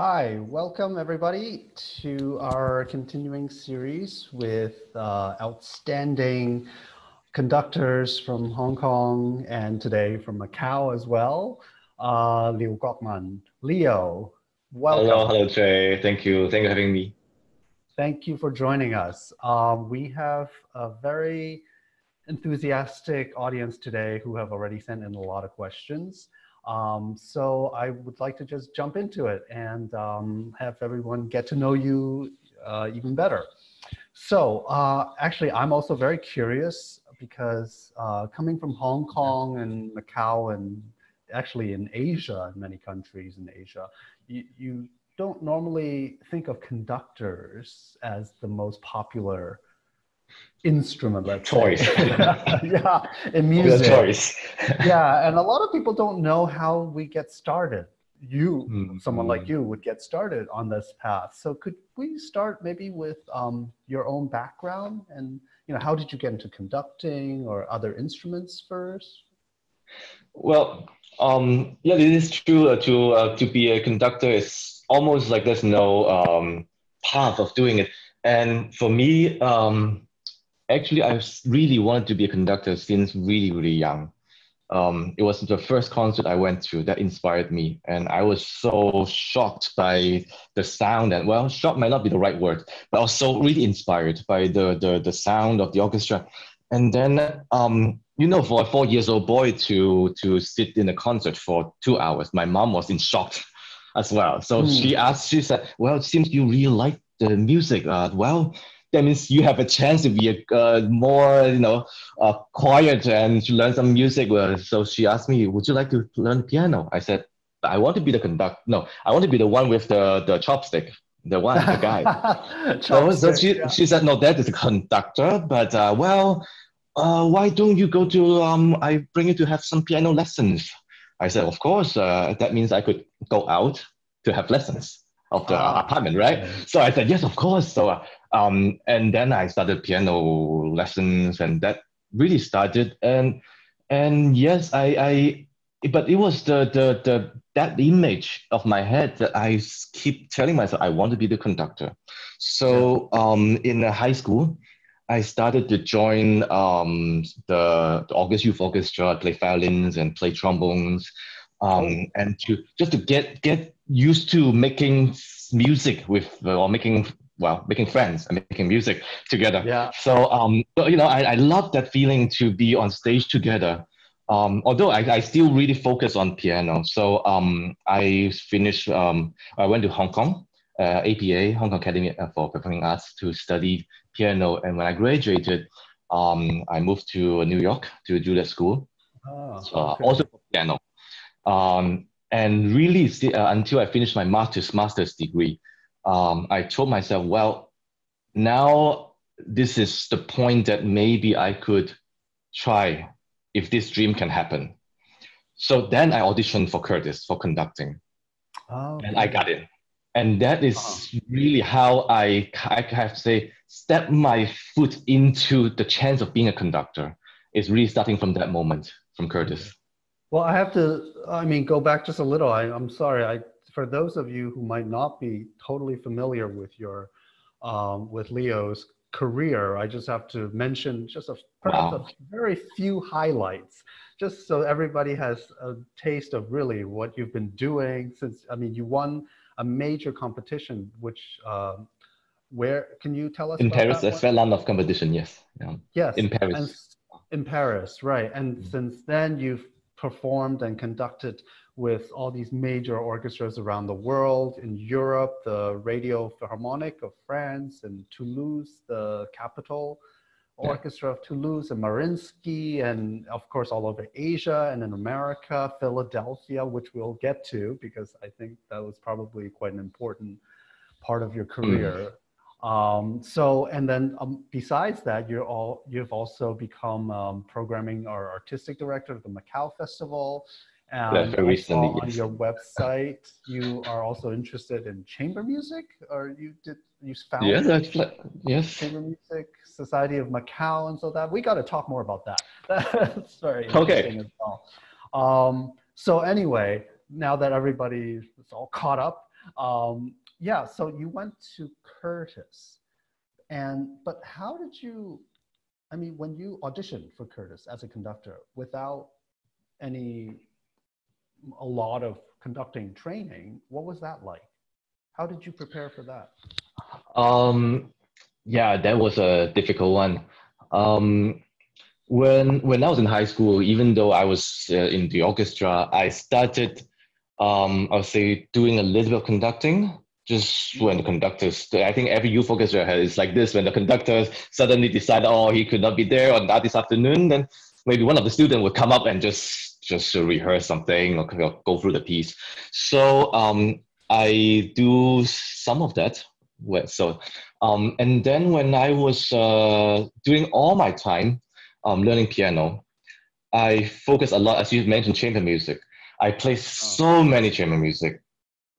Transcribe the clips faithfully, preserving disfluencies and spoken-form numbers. Hi, welcome everybody to our continuing series with uh, outstanding conductors from Hong Kong and today from Macau as well. Uh, Lio Kuokman. Leo, welcome. Hello, hello Trey. Thank you. Thank you for having me. Thank you for joining us. Um, we have a very enthusiastic audience today who have already sent in a lot of questions. Um, so I would like to just jump into it and um, have everyone get to know you uh, even better. So uh, actually, I'm also very curious because uh, coming from Hong Kong and Macau and actually in Asia, in many countries in Asia, you, you don't normally think of conductors as the most popular instrument, let's choice. Yeah, in music. Choice. Yeah, and a lot of people don't know how we get started. You, mm, someone mm. like you, would get started on this path. So could we start maybe with um, your own background and, you know, how did you get into conducting or other instruments first? Well, um, yeah, it is true. Uh, to uh, to be a conductor is almost like there's no um, path of doing it. And for me, um, actually, I really wanted to be a conductor since really, really young. Um, it was the first concert I went to that inspired me. And I was so shocked by the sound. And well, shocked might not be the right word, but I was so really inspired by the, the, the sound of the orchestra. And then, um, you know, for a four years old boy to, to sit in a concert for two hours, my mom was in shock as well. So mm. she asked, she said, well, it seems you really like the music. Uh, well, that means you have a chance to be a, uh, more, you know, uh, quiet and to learn some music. Well, so she asked me, would you like to learn piano? I said, I want to be the conductor. No, I want to be the one with the, the chopstick, the one, the guy. so so she, yeah. she said, no, that is a conductor. But, uh, well, uh, why don't you go to, um, I bring you to have some piano lessons. I said, of course, uh, that means I could go out to have lessons of the ah, apartment, right? Okay. So I said, yes, of course. So, uh, um, and then I started piano lessons and that really started. And, and yes, I, I, but it was the, the, the, that image of my head that I keep telling myself, I want to be the conductor. So, um, in high school, I started to join, um, the, the August Youth Orchestra, play violins and play trombones. Um, and to just to get, get used to making music with, or making, well, making friends and making music together. Yeah. So, um, you know, I, I love that feeling to be on stage together. Um, although I, I still really focus on piano. So, um, I finished, um, I went to Hong Kong, uh, A P A, Hong Kong Academy for Performing Arts to study piano. And when I graduated, um, I moved to New York to Juilliard School, oh, okay. uh, also for piano. Um, and really see, uh, until I finished my master's, master's degree, um, I told myself, well, now this is the point that maybe I could try if this dream can happen. So then I auditioned for Curtis for conducting oh, and I got in. And that is oh. really how I, I have to say, step my foot into the chance of being a conductor. It's really starting from that moment from Curtis. Okay. Well, I have to, I mean, go back just a little. I, I'm sorry. I, for those of you who might not be totally familiar with your, um, with Leo's career, I just have to mention just a, perhaps wow. a very few highlights, just so everybody has a taste of really what you've been doing since, I mean, you won a major competition, which, um, where, can you tell us? In about Paris, the Svetlanov competition, yes. Yeah. Yes. In Paris. And, in Paris, right. And mm-hmm. since then, you've performed and conducted with all these major orchestras around the world, in Europe, the Radio Philharmonique of France, and Toulouse, the capital orchestra yeah. of Toulouse, and Mariinsky, and of course, all over Asia and in America, Philadelphia, which we'll get to, because I think that was probably quite an important part of your career. Mm. Um, so, and then um, besides that, you're all, you've also become um, programming or artistic director of the Macau Festival. Um, very recently, yes. On your website, you are also interested in chamber music, or you did you found yes, that's like, yes. Chamber Music Society of Macau, and so that we got to talk more about that. That's very interesting okay. as well. Um, so anyway, now that everybody is all caught up, Um, yeah, so you went to Curtis, and but how did you, I mean, when you auditioned for Curtis as a conductor without any, a lot of conducting training, what was that like? How did you prepare for that? Um, yeah, that was a difficult one. Um, when, when I was in high school, even though I was uh, in the orchestra, I started, um, I would say, doing a little bit of conducting. Just when the conductors, I think every youth orchestra is like this, when the conductors suddenly decide, oh, he could not be there on that this afternoon, then maybe one of the students would come up and just just rehearse something or go through the piece. So um, I do some of that. So, um, and then when I was uh, doing all my time um, learning piano, I focused a lot, as you mentioned, chamber music. I played so many chamber music.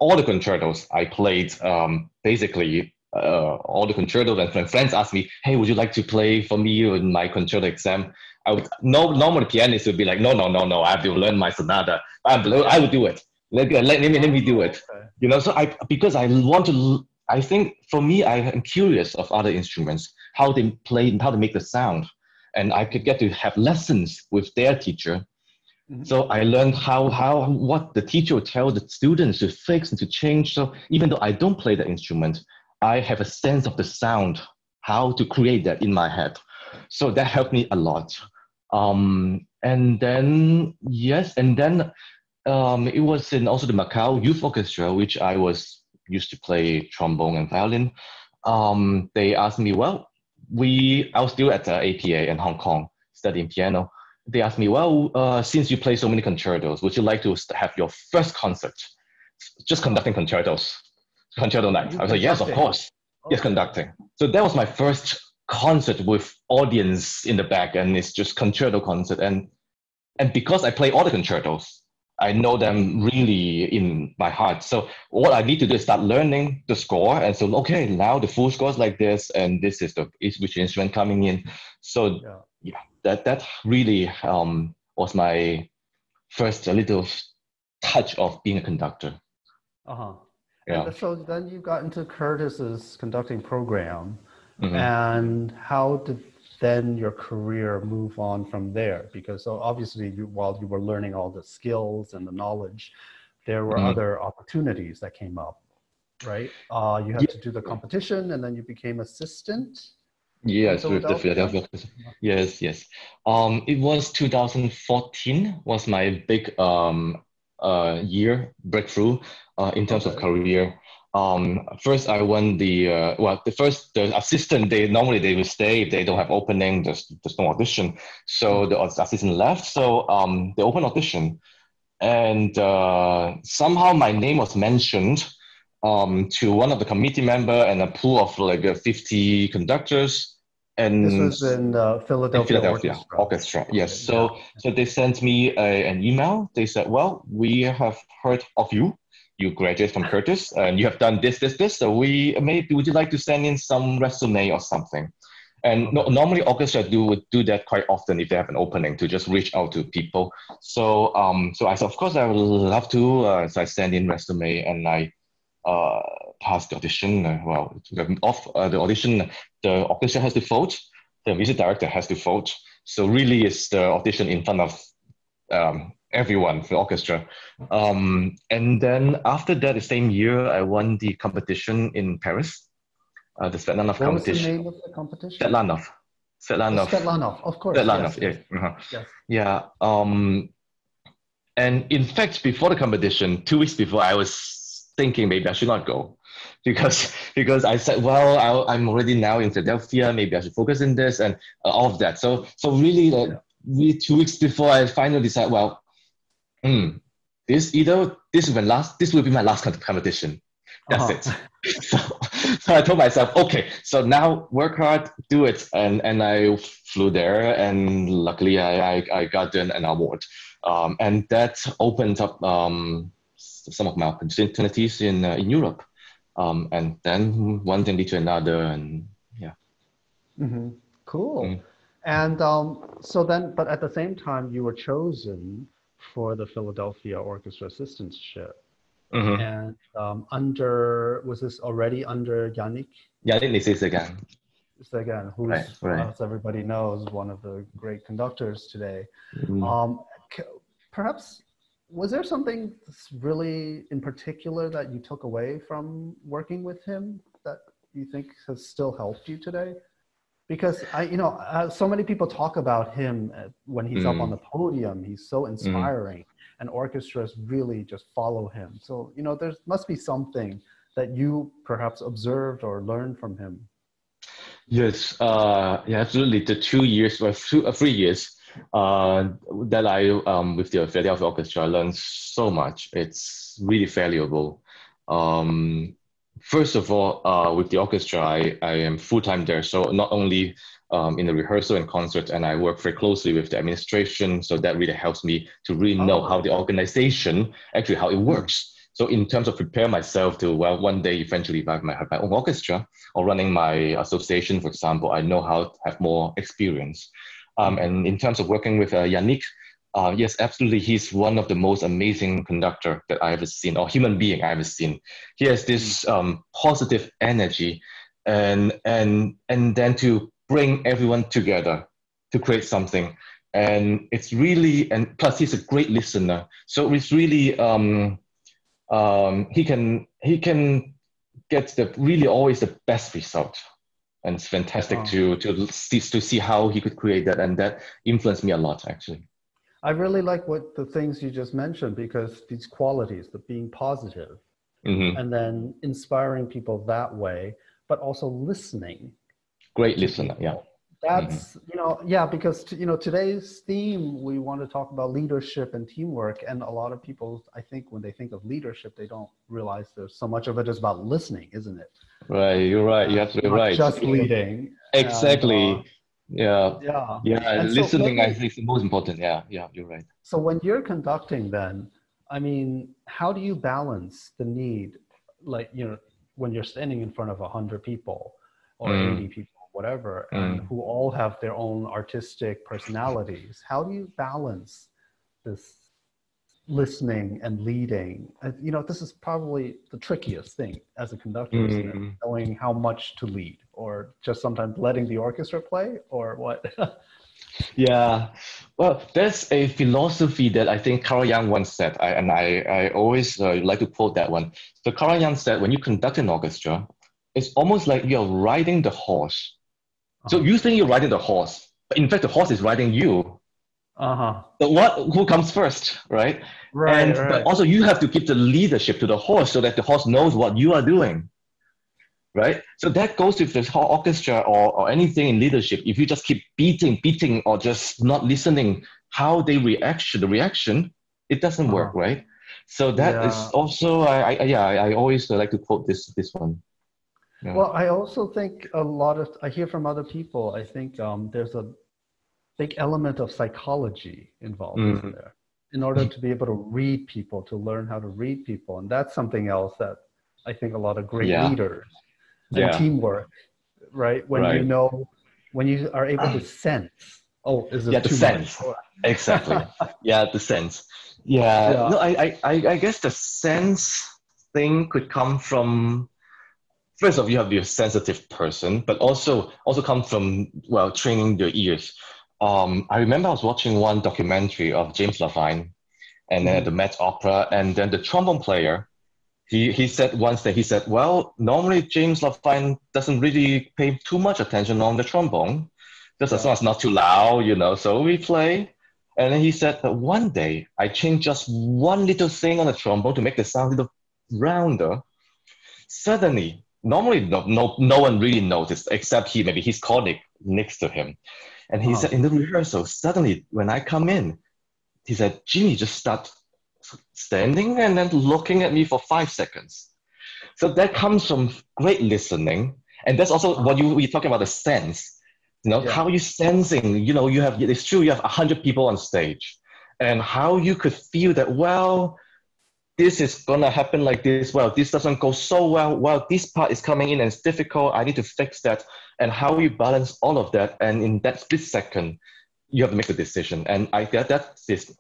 All the concertos I played, um, basically uh, all the concertos, and my friends asked me, hey, would you like to play for me in my concerto exam? I would, no, normal pianists would be like, no, no, no, no, I have to learn my sonata. I, I would do it. Let, let, let, me, let me do it. You know, so I, because I want to, I think for me, I am curious of other instruments, how they play and how they make the sound. And I could get to have lessons with their teacher. So I learned how, how, what the teacher would tell the students to fix and to change. So even though I don't play the instrument, I have a sense of the sound, how to create that in my head. So that helped me a lot. Um, and then, yes, and then um, it was in also the Macau Youth Orchestra, which I was used to play trombone and violin. Um, they asked me, well, we, I was still at the A P A in Hong Kong studying piano. They asked me, well, uh, since you play so many concertos, would you like to have your first concert just conducting concertos, concerto night? I was like, yes, of course, okay. Yes, conducting. So that was my first concert with audience in the back, and it's just concerto concert. And and because I play all the concertos, I know them really in my heart. So what I need to do is start learning the score. And so, okay, now the full score is like this, and this is the which instrument coming in. So yeah, yeah that, that really um, was my first little touch of being a conductor. Uh-huh. Yeah. And so then you got into Curtis's conducting program. Mm-hmm. And how did then your career move on from there? Because so obviously you, while you were learning all the skills and the knowledge, there were mm-hmm. other opportunities that came up, right? Uh, you had yeah. to do the competition, and then you became assistant. Yes, with the Philadelphia. Yes, yes. Um, it was two thousand fourteen was my big um, uh, year breakthrough uh, in terms okay. of career. Um, first, I won the uh, well. The first, the assistant. They normally they will stay if they don't have opening. There's there's no audition. So the assistant left. So um, they opened audition, and uh, somehow my name was mentioned um, to one of the committee member and a pool of like uh, fifty conductors. And this was in uh, Philadelphia, in Philadelphia Orchestra. Orchestra. Yes. So yeah. so they sent me a, an email. They said, well, we have heard of you. You graduate from Curtis and you have done this, this, this. So we maybe would you like to send in some resume or something? And no, normally orchestra do would do that quite often if they have an opening to just reach out to people. So um, so I said, of course I would love to. Uh, so I send in resume and I uh, passed the audition. Uh, well, off uh, the audition, the orchestra has to vote. The music director has to vote. So really, it's the audition in front of. Um, everyone for the orchestra. Um, and then after that, the same year, I won the competition in Paris, uh, the Svetlanov competition. What was the name of the competition? Svetlanov. Svetlanov. Oh, Svetlanov, of course. Svetlanov, yes. Yeah. Uh-huh. Yes. Yeah. Um, and in fact, before the competition, two weeks before, I was thinking maybe I should not go. Because because I said, well, I, I'm already now in Philadelphia, maybe I should focus in this and uh, all of that. So, so really, like, really two weeks before, I finally decided, well, Mm, this either this is my last. This will be my last competition. That's uh-huh. it. So, so I told myself, okay. So now work hard, do it, and and I flew there, and luckily I I, I got an, an award, um, and that opened up um, some of my opportunities in uh, in Europe, um, and then one thing lead to another, and yeah. Mm-hmm. Cool. Mm. And um, so then, but at the same time, you were chosen for the Philadelphia Orchestra assistantship. Mm-hmm. And um, under, was this already under Yannick? Yannick Nézet-Séguin. Séguin, who's, right, right. as everybody knows, one of the great conductors today. Mm-hmm. um, perhaps, was there something really in particular that you took away from working with him that you think has still helped you today? Because I, you know, uh, so many people talk about him when he's mm. up on the podium. He's so inspiring, mm. and orchestras really just follow him. So, you know, there must be something that you perhaps observed or learned from him. Yes, uh, yeah, absolutely. The two years, or two, uh, three years uh, that I um, with the Philadelphia Orchestra, I learned so much. It's really valuable. Um, First of all, uh, with the orchestra, I, I am full-time there. So not only um, in the rehearsal and concert, and I work very closely with the administration. So that really helps me to really know how the organization, actually how it works. So in terms of prepare myself to, well, one day eventually if I have my, my own orchestra or running my association, for example, I know how to have more experience. Um, and in terms of working with uh, Yannick, Uh, yes, absolutely. He's one of the most amazing conductor that I ever seen, or human being I ever seen. He has this um, positive energy, and and and then to bring everyone together to create something. And it's really, and plus he's a great listener. So it's really um, um, he can he can get the really always the best result. And it's fantastic wow. to to see to see how he could create that, and that influenced me a lot actually. I really like what the things you just mentioned, because these qualities, the being positive, mm-hmm. and then inspiring people that way, but also listening. Great listener, yeah. That's, mm-hmm. you know, yeah, because, you know, today's theme, we want to talk about leadership and teamwork. And a lot of people, I think, when they think of leadership, they don't realize there's so much of it is about listening, isn't it? Right, you're right, you're absolutely right. Just leading. Exactly. And, uh, Yeah, yeah, yeah. And listening, so, I think, is the most important. Yeah, yeah, you're right. So when you're conducting then, I mean, how do you balance the need, like, you know, when you're standing in front of one hundred people or mm. eighty people, whatever, mm. and who all have their own artistic personalities, how do you balance this listening and leading? Uh, you know, this is probably the trickiest thing as a conductor, mm. isn't it? Knowing how much to lead. Or just sometimes letting the orchestra play, or what? Yeah, well, that's a philosophy that I think Carl Jung once said, I, and I, I always uh, like to quote that one. So Carl Jung said, when you conduct an orchestra, it's almost like you're riding the horse. Uh-huh. So you think you're riding the horse, but in fact, the horse is riding you. Uh-huh. So what, who comes first, right? Right, and, right. But also you have to give the leadership to the horse so that the horse knows what you are doing. Right? So that goes with the whole orchestra or, or anything in leadership. If you just keep beating, beating, or just not listening, how they react, the reaction, it doesn't work, uh-huh. right? So that yeah. is also, I, I, yeah, I always like to quote this, this one. Yeah. Well, I also think a lot of, I hear from other people, I think um, there's a big element of psychology involved mm-hmm. in there, in order to be able to read people, to learn how to read people. And that's something else that I think a lot of great yeah. leaders and yeah. teamwork, right? When right. you know, when you are able to sense, oh, is it yeah, too the sense. Much? Exactly. Yeah, the sense. Yeah. yeah. No, I, I, I guess the sense thing could come from, first of all, you have your sensitive person, but also also come from, well, training your ears. Um, I remember I was watching one documentary of James Levine, and then mm-hmm. the Met Opera, and then the trombone player. He, he said once that he said, well, normally James Levine doesn't really pay too much attention on the trombone, just yeah. as long as it's not too loud, you know, so we play. And then he said that one day I changed just one little thing on the trombone to make the sound a little rounder. Suddenly, normally no, no, no one really noticed, except he, maybe his colleague next to him. And he oh. said in the rehearsal, suddenly when I come in, he said, Jimmy, just start standing and then looking at me for five seconds. So that comes from great listening. And that's also what you, you're talking about, the sense. You know, yeah. how you sensing, you know, you have, it's true, you have one hundred people on stage. And how you could feel that, well, this is going to happen like this. Well, this doesn't go so well. Well, this part is coming in and it's difficult. I need to fix that. And how you balance all of that. And in that split second, you have to make a decision. And I get that, that is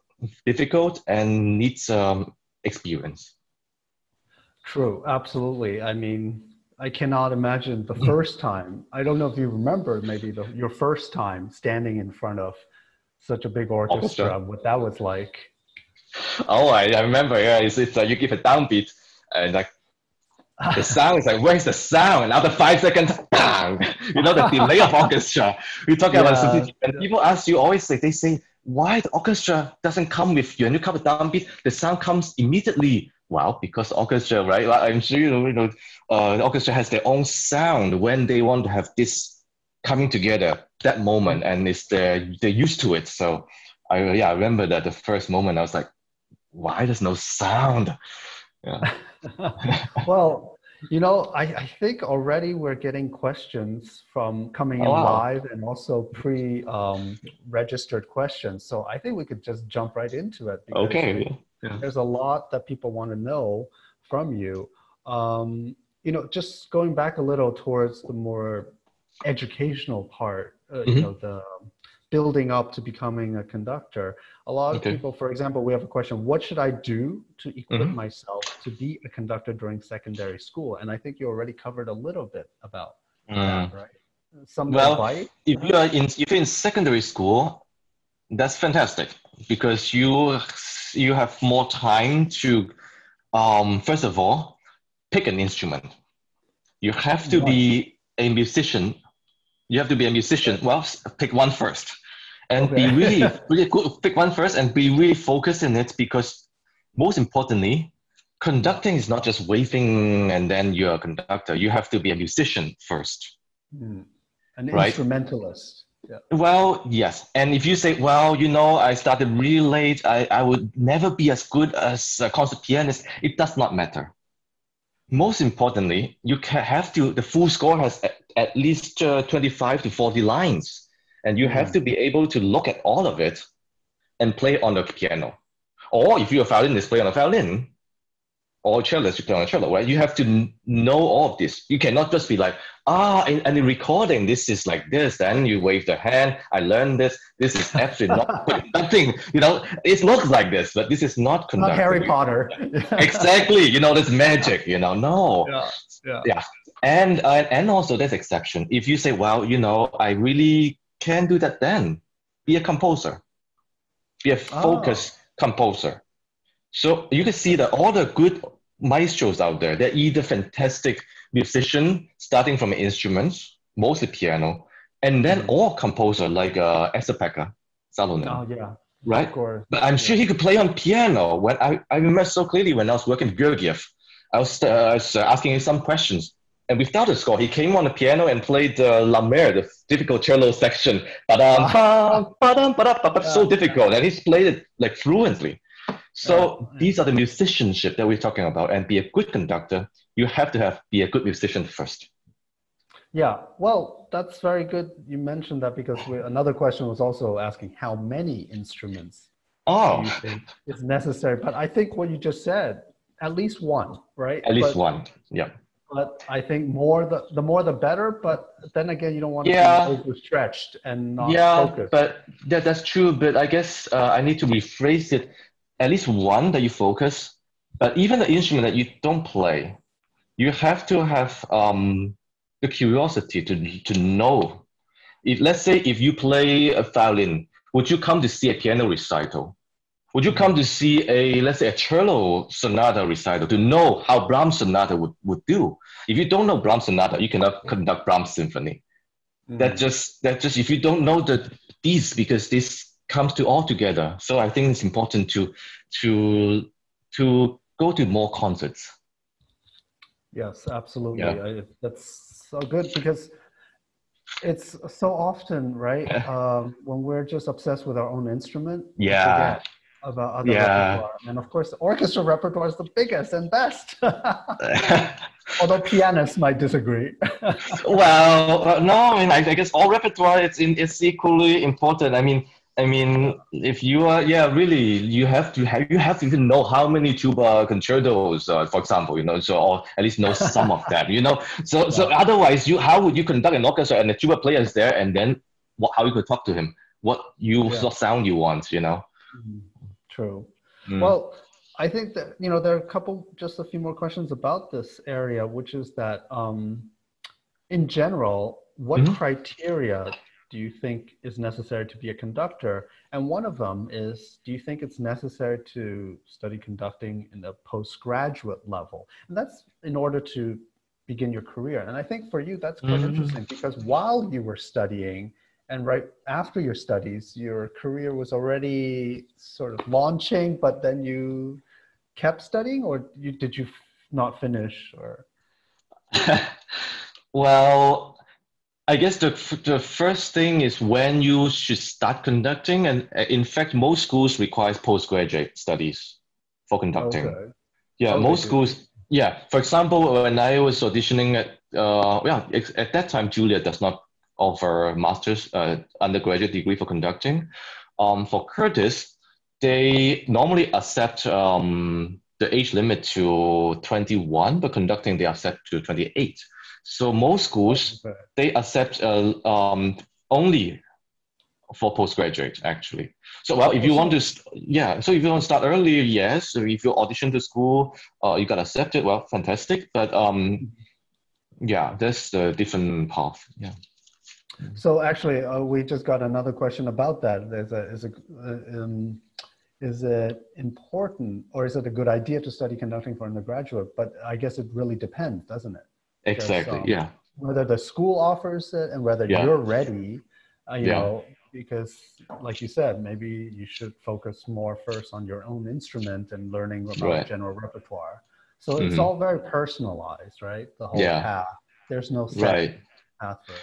difficult and needs um, experience. True, absolutely. I mean, I cannot imagine the first time. I don't know if you remember maybe the, your first time standing in front of such a big orchestra, orchestra. What that was like. Oh, I, I remember. Yeah, it's, it's uh, you give a downbeat and like the sound is like, where's the sound? And after five seconds, bang! You know, the delay of orchestra. We talk yeah. about, and people ask you always, like, they say, why the orchestra doesn't come with you? And you come with downbeat, the sound comes immediately. Well, because orchestra, right? I'm sure you know, you know uh, the orchestra has their own sound when they want to have this coming together, that moment, and it's they're, they're used to it. So, I yeah, I remember that the first moment I was like, why there's no sound? Yeah. Well, you know, I, I think already we're getting questions from coming in oh, wow. live and also pre-registered um, questions. So I think we could just jump right into it. Okay. We, Yeah. There's a lot that people want to know from you. Um, you know, just going back a little towards the more educational part, uh, mm-hmm. you know, the building up to becoming a conductor. A lot okay. of people, for example, we have a question, what should I do to equip mm-hmm. myself to be a conductor during secondary school? And I think you already covered a little bit about mm. that, right? Some well, advice? If you are in, if you're in secondary school, that's fantastic because you you have more time to, um, first of all, pick an instrument. You have to be a musician. You have to be a musician. Well, pick one first and okay. be really, really good. Pick one first and be really focused in it because most importantly, conducting is not just waving and then you're a conductor. You have to be a musician first. Mm. An right? instrumentalist. Yeah. Well, yes. And if you say, well, you know, I started really late, I, I would never be as good as a concert pianist, it does not matter. Most importantly, you can have to, the full score has at, at least uh, twenty-five to forty lines. And you have mm. to be able to look at all of it and play on the piano. Or if you're a violinist, play on a violin. Or cellist, you play on a cello, right? You have to know all of this. You cannot just be like, ah, in, in the recording, this is like this. Then you wave the hand. I learned this. This is absolutely not conducting. You know, it looks like this, but this is not conducting. Not Harry Potter. Exactly. You know, there's magic. You know, no. Yeah. Yeah. yeah. And uh, and also there's exception. If you say, well, you know, I really can do that, then be a composer, be a focused oh. composer. So you can see that all the good maestros out there, they're either fantastic musician, starting from instruments, mostly piano, and then mm-hmm. all composer like uh, Esa-Pekka Salonen. Oh, yeah. Right? But I'm yeah. sure he could play on piano. When I, I remember so clearly when I was working with Gergiev, I was, uh, I was asking him some questions. And without the score, he came on the piano and played uh, La Mer, the difficult cello section. Ba-dum, ba-dum, ba-dum, ba-dum, ba-dum, yeah. So difficult. And he's played it like fluently. So these are the musicianship that we're talking about, and be a good conductor, you have to have be a good musician first. Yeah, well, that's very good. You mentioned that because we, another question was also asking how many instruments oh. do you think is necessary? But I think what you just said, at least one, right? At least but, one, yeah. But I think more the, the more the better, but then again, you don't want to yeah. be overstretched and not yeah, focused. Yeah, but that, that's true, but I guess uh, I need to rephrase it. At least one that you focus, but even the instrument that you don't play, you have to have um, the curiosity to, to know. If, let's say if you play a violin, would you come to see a piano recital? Would you come to see a, let's say a cello sonata recital to know how Brahms sonata would, would do? If you don't know Brahms sonata, you cannot conduct Brahms symphony. Mm. That just, that just, if you don't know the these, because this comes to all together. So I think it's important to to to go to more concerts. Yes, absolutely. Yeah. I, that's so good because it's so often, right? um, when we're just obsessed with our own instrument, yeah, forget about other yeah. repertoire. And of course, the orchestra repertoire is the biggest and best. Although pianists might disagree. Well, no, I mean, I, I guess all repertoire it's in it's equally important. I mean. I mean, if you are, yeah, really, you have to have, you have to even know how many tuba concertos, uh, for example, you know, so, or at least know some of them, you know, so, yeah. so otherwise you, how would you conduct an orchestra and the tuba player is there and then what, how you could talk to him, what you, yeah. what sound you want, you know? Mm-hmm. True. Mm. Well, I think that, you know, there are a couple, just a few more questions about this area, which is that um, in general, what mm-hmm. criteria do you think is necessary to be a conductor? And one of them is, do you think it's necessary to study conducting in a postgraduate level? And that's in order to begin your career. And I think for you, that's quite mm-hmm. interesting, because while you were studying and right after your studies, your career was already sort of launching, but then you kept studying, or you, did you not finish? Or Well, I guess the, the first thing is when you should start conducting. And in fact, most schools require postgraduate studies for conducting. Okay. Yeah, okay. most schools. Yeah, for example, when I was auditioning at, uh, yeah, at that time, Juilliard does not offer master's uh, undergraduate degree for conducting. Um, for Curtis, they normally accept um, the age limit to twenty-one, but conducting they accept to twenty-eight. So most schools, they accept uh, um, only for postgraduate, actually. So, well, if you want to, yeah, so if you want to start early, yes. So if you audition to school, uh, you got accepted, well, fantastic. But um, yeah, that's the different path, yeah. So actually, uh, we just got another question about that. There's a, is, a, uh, um, is it important, or is it a good idea to study conducting for undergraduate? But I guess it really depends, doesn't it? Exactly, because, um, yeah. Whether the school offers it and whether yeah. you're ready, uh, you yeah. know, because like you said, maybe you should focus more first on your own instrument and learning about right. general repertoire. So mm-hmm. it's all very personalized, right? The whole yeah. path. There's no set right. path for it.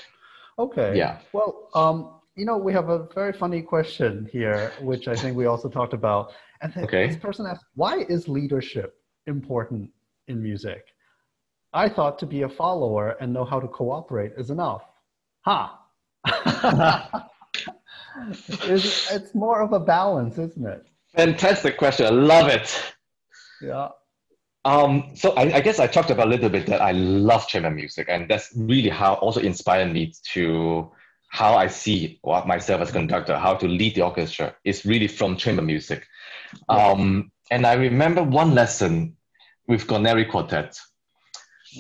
Okay. Yeah. Well, um, you know, we have a very funny question here, which I think we also talked about. And th okay. this person asked, why is leadership important in music? I thought to be a follower and know how to cooperate is enough. Ha! it's, it's more of a balance, isn't it? Fantastic question. I love it. Yeah. Um, so I, I guess I talked about a little bit that I love chamber music, and that's really how also inspired me to how I see what myself as a conductor, how to lead the orchestra. It's really from chamber music. Um, and I remember one lesson with Guarneri Quartet.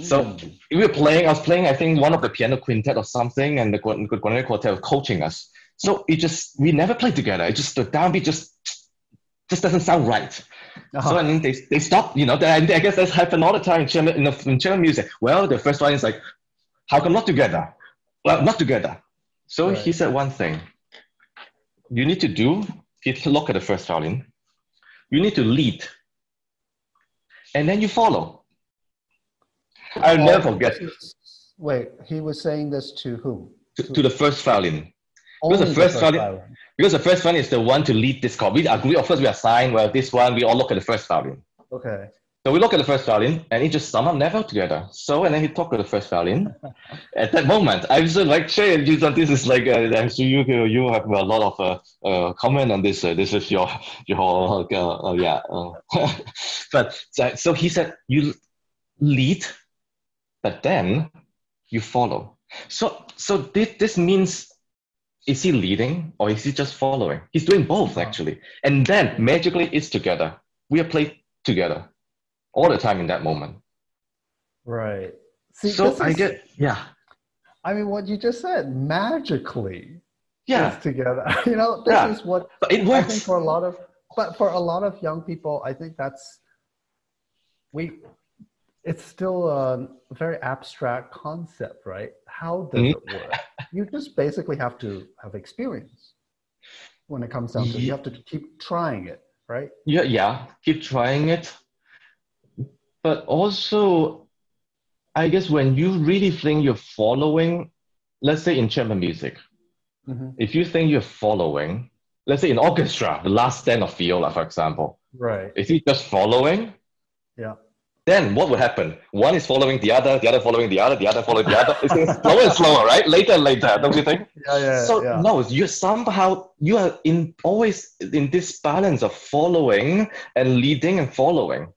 So we were playing, I was playing, I think, one of the piano quintet or something, and the Guarneri Quartet was coaching us. So it just, we never played together. It just, the downbeat just, just doesn't sound right. Uh-huh. So I mean, they, they stop, you know, they, I guess that's happened all the time in chamber, in, in chamber music. Well, the first one is like, how come not together? Well, not together. So right. he said one thing. You need to do, if you look at the first violin, you need to lead. And then you follow. I'll oh, never forget. Wait, he was saying this to whom? To, to, to the first violin. Because the first, the first violin, violin. Because the first one is the one to lead this call. We agree, of course, we assign, well, this one, we all look at the first violin. Okay. So we look at the first violin, and it just somehow never together. So, and then he talked to the first violin. At that moment, I was like, Trey, you know, this is like, uh, I'm sure you, you have a lot of uh, uh, comment on this. Uh, this is your, your, uh, uh, yeah. Uh. But so, so he said, you lead, but then you follow. So, so this, this means, is he leading or is he just following? He's doing both, actually. And then magically it's together. We are played together all the time in that moment. Right. See, so is, I get, yeah. I mean, what you just said, magically yeah. it's together. You know, this yeah. is what it works. I think for a lot of, but for a lot of young people, I think that's, we, it's still a very abstract concept, right? How does mm-hmm. it work? You just basically have to have experience when it comes down to it. You have to keep trying it, right? Yeah, yeah, keep trying it. But also, I guess when you really think you're following, let's say in chamber music, mm-hmm. if you think you're following, let's say in orchestra, the last stand of viola, for example. Right. Is he just following? Yeah. Then what will happen? One is following the other, the other following the other, the other following the other. It's slower and slower, right? Later and later, don't you think? Yeah, yeah, so yeah. no, you somehow, you are in always in this balance of following and leading and following.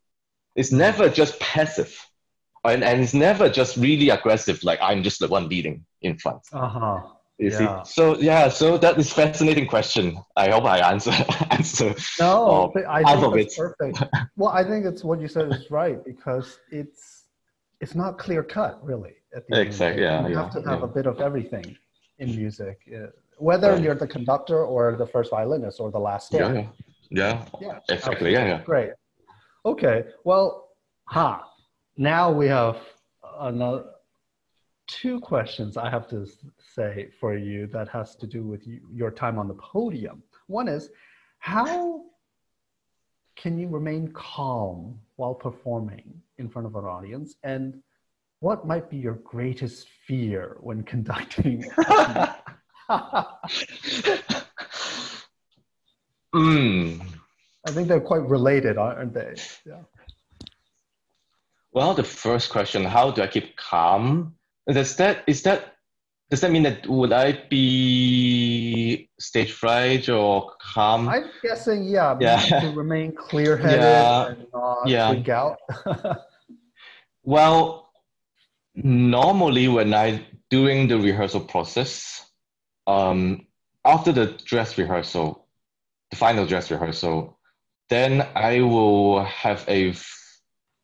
It's never just passive. And, and it's never just really aggressive, like I'm just the one leading in front. Uh-huh. You yeah. see? So yeah, so that is fascinating question. I hope I answer answer. No, um, I think that's perfect. Well, I think it's what you said is right, because it's it's not clear cut really. At the exactly. End. Yeah. You yeah, have to have yeah. a bit of everything in music, yeah. whether yeah. you're the conductor or the first violinist or the last yeah. step. Yeah. Yeah. Exactly. Okay. Yeah. Yeah. Great. Okay. Well, ha. Now we have another. Two questions I have to say for you that has to do with you, your time on the podium. One is, how can you remain calm while performing in front of an audience? And what might be your greatest fear when conducting? mm. I think they're quite related, aren't they? Yeah. Well, the first question, how do I keep calm? Does that, is that, does that mean that would I be stage fright or calm? I'm guessing, yeah, yeah. to remain clear-headed yeah. and not yeah. freak out. Well, normally when I, during the rehearsal process, um, after the dress rehearsal, the final dress rehearsal, then I will have a,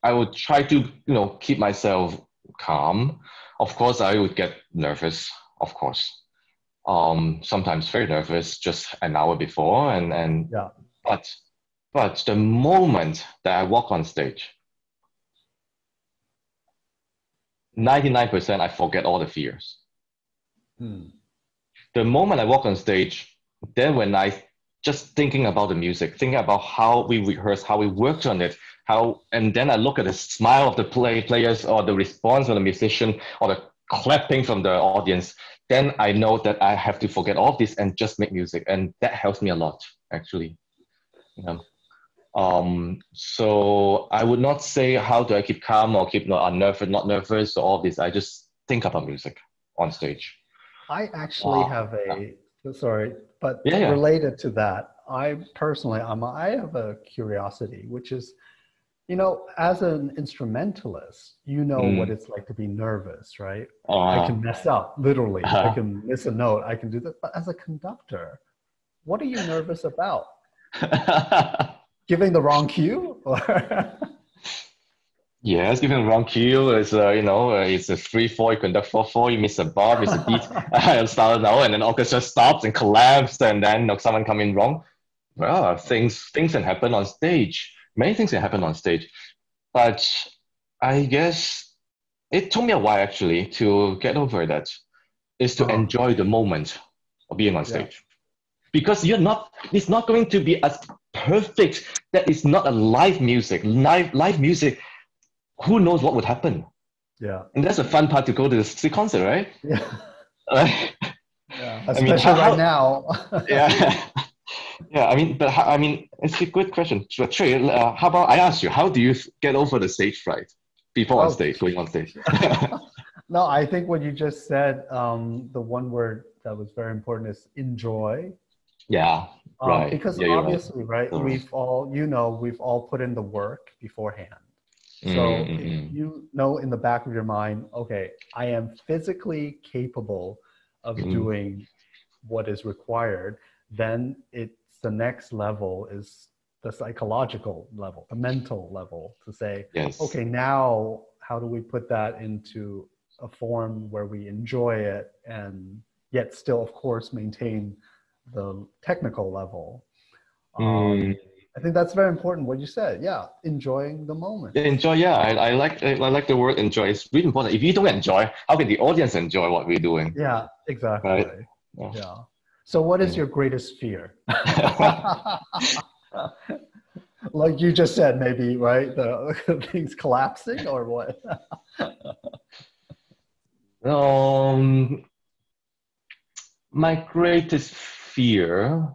I will try to, you know, keep myself calm. Of course, I would get nervous, of course. Um, sometimes very nervous just an hour before. And, and yeah. but, but the moment that I walk on stage, ninety-nine percent I forget all the fears. Hmm. The moment I walk on stage, then when I just thinking about the music, thinking about how we rehearsed, how we worked on it, How, and then I look at the smile of the play players or the response of the musician or the clapping from the audience, then I know that I have to forget all of this and just make music. And that helps me a lot, actually. Yeah. Um, so I would not say how do I keep calm or keep not unnerved, not nervous or all this. I just think about music on stage. I actually wow. have a, sorry, but yeah, yeah. related to that, I personally, I'm, I have a curiosity, which is, you know, as an instrumentalist, you know mm. what it's like to be nervous, right? Uh, I can mess up, literally. Uh, I can miss a note. I can do that. But as a conductor, what are you nervous about? Giving the wrong cue? Or yes, giving the wrong cue is, uh, you know, uh, it's a three four, you conduct four four, you miss a bar, miss a beat, and start now, and then orchestra stops and collapses, and then you know, someone comes in wrong. Well, things, things can happen on stage. Many things that happen on stage, but I guess it took me a while actually to get over that, is to enjoy the moment of being on stage. Yeah. Because you're not, it's not going to be as perfect, that it's not a live music, live, live music, who knows what would happen. Yeah. And that's a fun part to go to the concert, right? Yeah. yeah. Especially I mean, how, right now. yeah. Yeah, I mean, but I mean, it's a good question. So, Trey, uh, how about I ask you, how do you get over the stage fright before oh. on stage, going on stage? No, I think what you just said, um, the one word that was very important is enjoy. Yeah, um, right. Because yeah, obviously, right, right we've all, you know, we've all put in the work beforehand. So mm-hmm. you know in the back of your mind, okay, I am physically capable of mm. doing what is required. Then it's the next level is the psychological level, the mental level to say, yes. okay, now how do we put that into a form where we enjoy it and yet still, of course, maintain the technical level? Um, mm. I think that's very important what you said. Yeah, enjoying the moment. Enjoy, yeah. I, I like I, I like the word enjoy. It's really important. If you don't enjoy, how can the audience enjoy what we're doing? Yeah, exactly. Right? Yeah. yeah. So what is your greatest fear? Like you just said, maybe, right? The things collapsing or what? um, my greatest fear.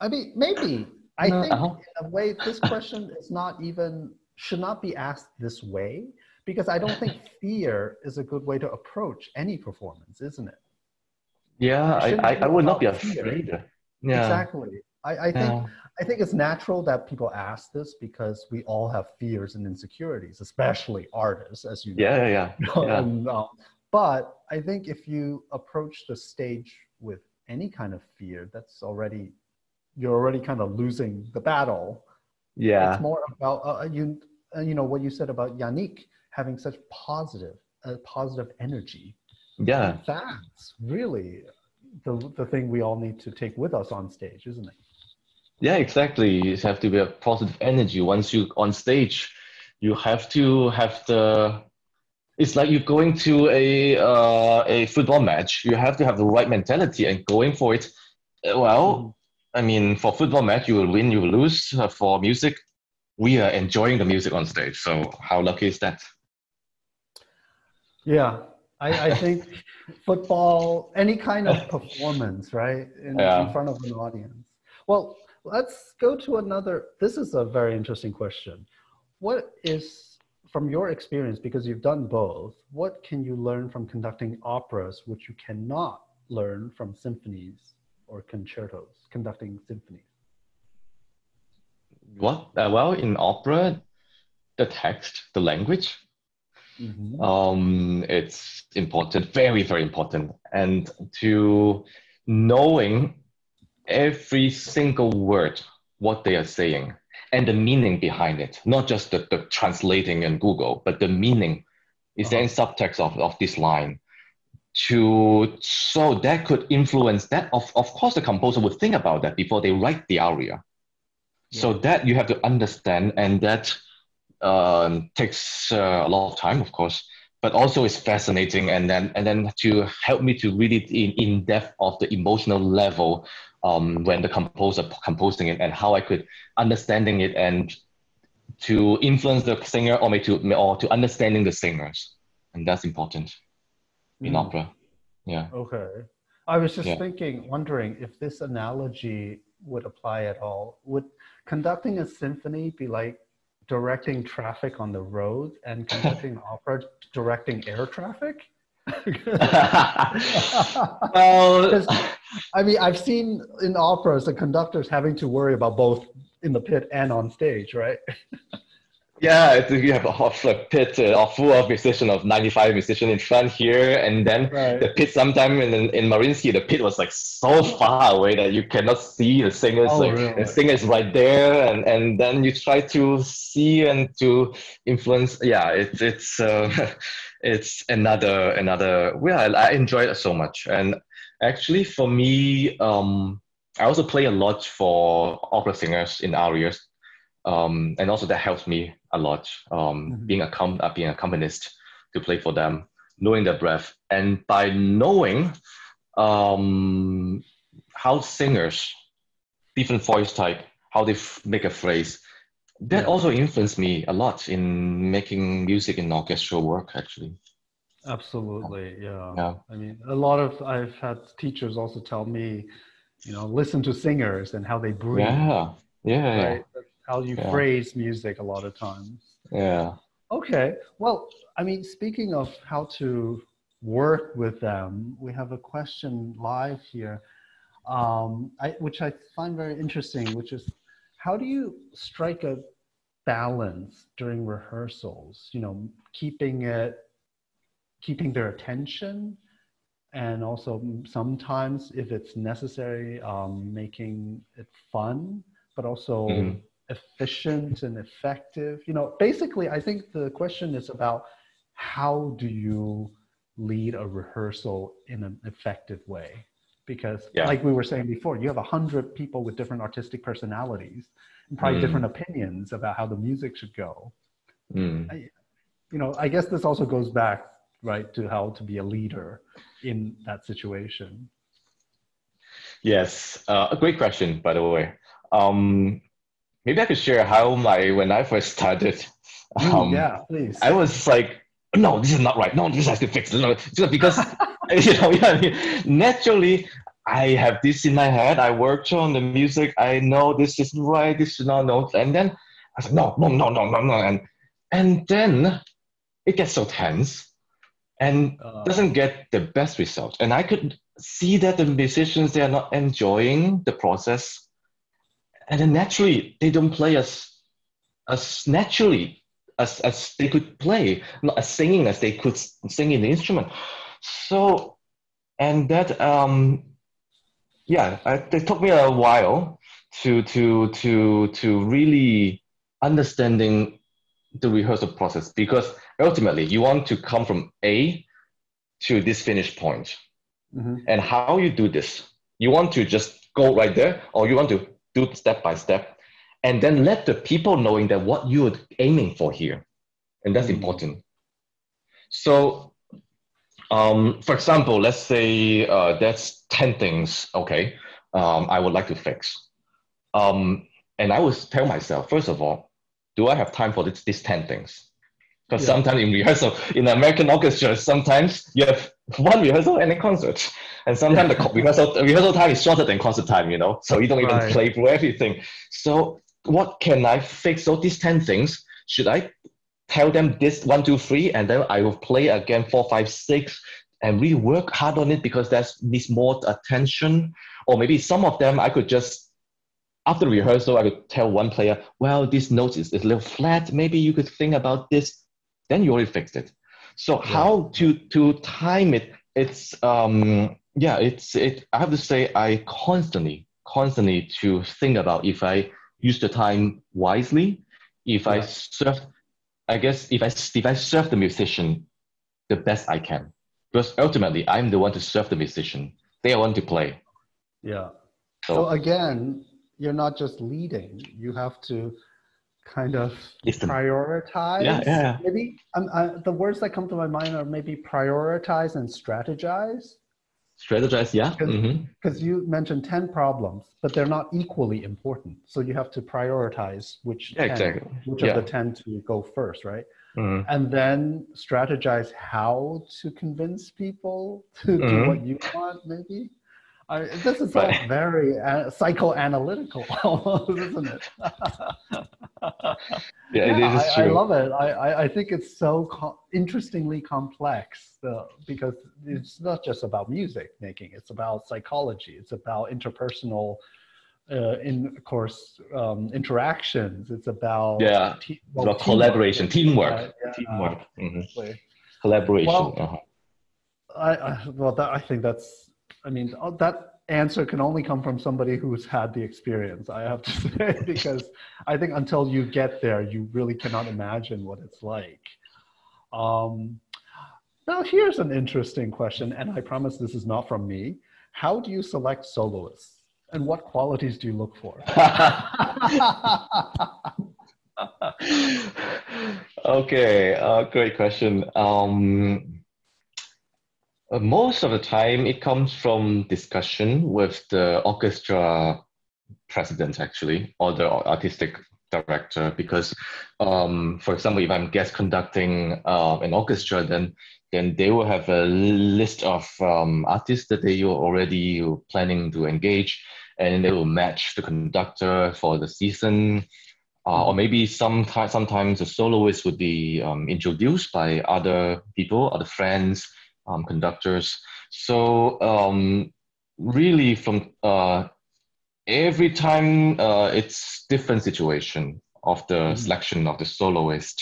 I mean, maybe. I no, think uh-huh. in a way, this question is not even, should not be asked this way, because I don't think fear is a good way to approach any performance, isn't it? Yeah, I, I, I would not be afraid. Yeah. Exactly. I, I think yeah. I think it's natural that people ask this because we all have fears and insecurities, especially artists, as you know. Yeah, yeah, yeah. yeah. And, um, But I think if you approach the stage with any kind of fear, that's already, you're already kind of losing the battle. Yeah. It's more about, uh, you, uh, you know, what you said about Yannick having such positive, uh, positive energy. Yeah. And that's really the, the thing we all need to take with us on stage, isn't it? Yeah, exactly. You have to be a positive energy. Once you're on stage, you have to have the, it's like you're going to a uh, a football match. You have to have the right mentality and going for it. Well, I mean, for football match, you will win, you will lose. For music, we are enjoying the music on stage. So how lucky is that? Yeah, I, I think football, any kind of performance, right? In, yeah. in front of an audience. Well, let's go to another. This is a very interesting question. What is... From your experience, because you've done both, what can you learn from conducting operas which you cannot learn from symphonies or concertos, conducting symphonies? What? Uh, well, in opera, the text, the language, mm-hmm. um, it's important, very, very important. And to knowing every single word, what they are saying, and the meaning behind it, not just the, the translating in Google, but the meaning is uh-huh. there in subtext of, of this line. To so that could influence that. Of, of course, the composer would think about that before they write the aria. Yeah. So that you have to understand, and that um, takes uh, a lot of time, of course, but also it's fascinating. And then and then to help me to read it in, in depth of the emotional level. Um, when the composer composing it and how I could understanding it and to influence the singer or maybe to, or to understanding the singers. And that's important in mm. opera. Yeah. Okay. I was just yeah. thinking, wondering if this analogy would apply at all. Would conducting a symphony be like directing traffic on the road and conducting opera directing air traffic? Well, I mean, I've seen in operas the conductors having to worry about both in the pit and on stage, right? Yeah, you have a whole pit uh, full of musicians, of ninety-five musicians in front here, and then right. the pit sometime in, in Mariinsky, the pit was like so far away that you cannot see the singers. Oh, like, really? The singer is right there, and, and then you try to see and to influence. Yeah, it, it's... Uh, It's another, another, well, I enjoy it so much. And actually for me, um, I also play a lot for opera singers in arias. Um, and also that helps me a lot, um, mm-hmm. being, a, being a accompanist to play for them, knowing their breath. And by knowing um, how singers, different voice type, how they f- make a phrase, that yeah. also influenced me a lot in making music and orchestral work, actually. Absolutely, yeah. yeah. I mean, a lot of, I've had teachers also tell me, you know, listen to singers and how they breathe. Yeah, yeah. Right? That's how you yeah. phrase music a lot of times. Yeah. Okay, well, I mean, speaking of how to work with them, we have a question live here, um, I, which I find very interesting, which is, how do you strike a balance during rehearsals, you know, keeping it, keeping their attention and also sometimes if it's necessary, um, making it fun, but also mm-hmm. efficient and effective, you know, basically I think the question is about how do you lead a rehearsal in an effective way? Because yeah. like we were saying before, you have a hundred people with different artistic personalities and probably mm. different opinions about how the music should go. Mm. I, you know, I guess this also goes back, right, to how to be a leader in that situation. Yes, uh, a great question, by the way. Um, maybe I could share how my, when I first started, um, mm, yeah, please. I was like, no, this is not right. No, this has to fix it. No, just because... You know, yeah, I mean, naturally, I have this in my head. I worked on the music. I know this is right. This is not no. And then I said, no, no, no, no, no, no. And and then it gets so tense, and uh, doesn't get the best result. And I could see that the musicians they are not enjoying the process, and then naturally they don't play as as naturally as as they could play, not as singing as they could sing in the instrument. So, and that, um, yeah, I, it took me a while to, to, to, to really understanding the rehearsal process, because ultimately you want to come from A to this finish point. Mm-hmm. And how you do this, you want to just go right there, or you want to do step by step, and then let the people knowing that what you're aiming for here. And that's mm-hmm. important. So, um, for example, let's say uh, that's ten things, okay, um, I would like to fix. Um, and I would tell myself, first of all, do I have time for this, these ten things? Because yeah. sometimes in rehearsal, in American orchestra, sometimes you have one rehearsal and a concert. And sometimes yeah. the rehearsal, rehearsal time is shorter than concert time, you know? So you don't even right. play for everything. So what can I fix? So these ten things, should I tell them this one, two, three, and then I will play again four, five, six, and really work hard on it because that needs more attention? Or maybe some of them I could just, after rehearsal, I could tell one player, well, this note is, is a little flat. Maybe you could think about this. Then you already fixed it. So yeah. how to to time it? It's um yeah. It's it. I have to say I constantly constantly to think about if I use the time wisely, if yeah. I serve. I guess if I if I serve the musician the best I can, because ultimately I'm the one to serve the musician. They are one to play. Yeah. So, so again, you're not just leading. You have to kind of Listen. prioritize. Yeah, yeah. Maybe um, I, the words that come to my mind are maybe prioritize and strategize. Strategize, yeah. Because mm-hmm. you mentioned ten problems, but they're not equally important. So you have to prioritize which yeah, ten, exactly. which yeah. of the ten to go first, right? Mm-hmm. And then strategize how to convince people to mm-hmm. do what you want, maybe. I, this is all very uh, psychoanalytical almost, isn't it? yeah, yeah, it is I, true. I love it. I, I, I think it's so co- interestingly complex uh, because it's not just about music making. It's about psychology. It's about interpersonal, uh, in of course, um, interactions. It's about yeah, te- well, it's about teamwork. collaboration, teamwork, uh, yeah, teamwork, uh, mm-hmm. exactly. collaboration. Well, uh-huh. I, I well, that, I think that's. I mean, that answer can only come from somebody who's had the experience, I have to say, because I think until you get there, you really cannot imagine what it's like. Um, now, here's an interesting question, and I promise this is not from me. How do you select soloists, and what qualities do you look for? Okay, uh, great question. Um, Uh, most of the time, it comes from discussion with the orchestra president, actually, or the artistic director, because, um, for example, if I'm guest conducting uh, an orchestra, then then they will have a list of um, artists that they are already planning to engage, and they will match the conductor for the season. Uh, or maybe some t- sometimes the soloist would be um, introduced by other people, other friends, Um, conductors. So um, really from uh, every time uh, it's different situation of the mm-hmm. selection of the soloist.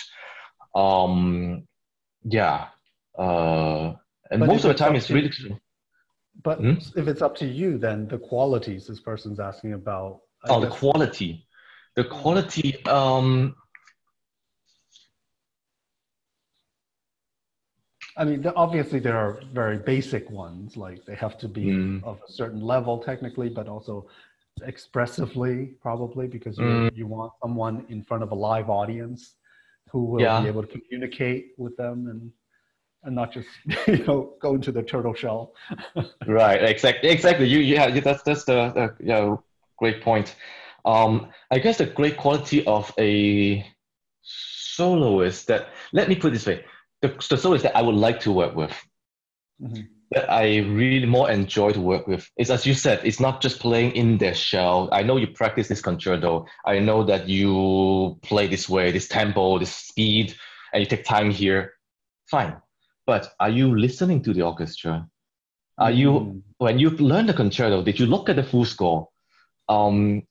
Um, yeah. Uh, and but most of the time it's really... You, but hmm? if it's up to you, then the qualities this person's asking about. I oh, guess. the quality. The quality... Um, I mean, obviously there are very basic ones, like they have to be mm. of a certain level technically, but also expressively probably, because you, mm. you want someone in front of a live audience who will yeah. be able to communicate with them and and not just, you know, go into the turtle shell. Right, exactly. Exactly. You, yeah, that's, that's the uh, yeah, great point. Um, I guess the great quality of a soloist that, let me put it this way, the soloist that I would like to work with, mm-hmm. that I really more enjoy to work with, is, as you said, it's not just playing in their shell. I know you practice this concerto. I know that you play this way, this tempo, this speed, and you take time here. Fine. But are you listening to the orchestra? Are mm-hmm. you, when you learn the concerto, did you look at the full score? Um,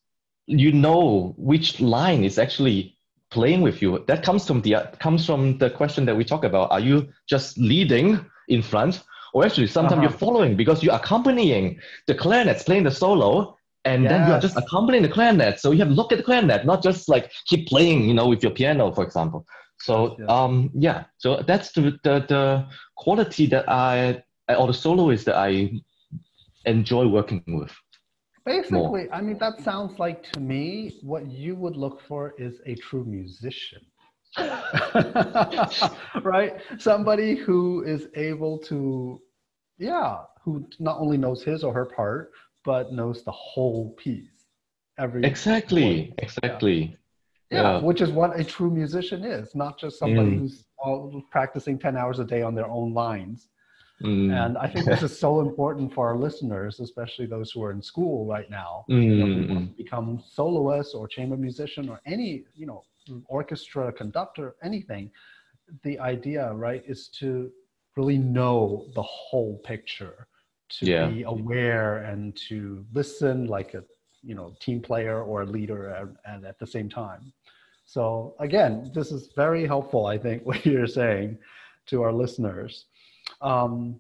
you know which line is actually playing with you. That comes from the uh, comes from the question that we talk about. Are you just leading in front, or actually sometimes uh-huh. you're following because you're accompanying the clarinets playing the solo, and yes. then you're just accompanying the clarinet. So you have to look at the clarinet, not just like keep playing, you know, with your piano, for example. So yeah, um, yeah. so that's the, the the quality that I, or the soloist that I enjoy working with. Basically, more. I mean, that sounds like to me, what you would look for is a true musician. Right? Somebody who is able to, yeah, who not only knows his or her part, but knows the whole piece. Every exactly, point. exactly. Yeah. Yeah. yeah, which is what a true musician is, not just somebody mm. who's all practicing ten hours a day on their own lines. Mm. And I think this is so important for our listeners, especially those who are in school right now, mm. you know, who want to become soloists or chamber musician or any, you know, orchestra conductor, anything. The idea, right, is to really know the whole picture, to yeah. be aware and to listen like a, you know, team player or a leader at, and at the same time. So again, this is very helpful, I think, what you're saying to our listeners. Um,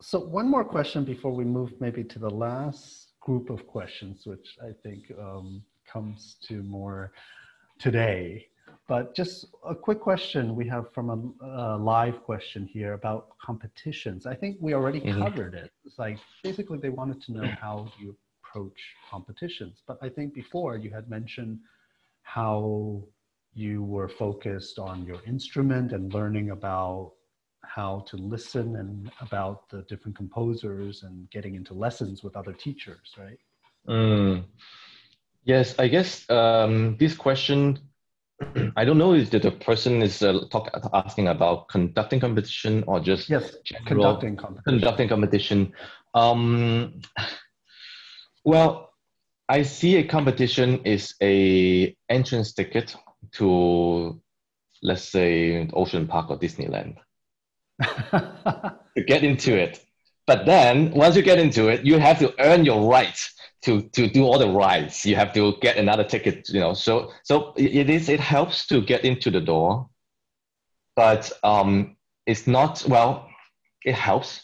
so one more question before we move maybe to the last group of questions, which I think um, comes to more today. But just a quick question we have from a, a live question here about competitions. I think we already mm-hmm. covered it. It's like basically they wanted to know how you approach competitions. But I think before you had mentioned how you were focused on your instrument and learning about how to listen and about the different composers and getting into lessons with other teachers, right? Mm. Yes, I guess um, this question, I don't know if the person is uh, talk, asking about conducting competition or just yes, general conducting competition. Conducting competition. Um, well, I see a competition is a entrance ticket to, let's say, Ocean Park or Disneyland. To get into it. But then once you get into it, you have to earn your right to to do all the rides. You have to get another ticket, you know. So so it is it helps to get into the door, but um it's not, well, it helps,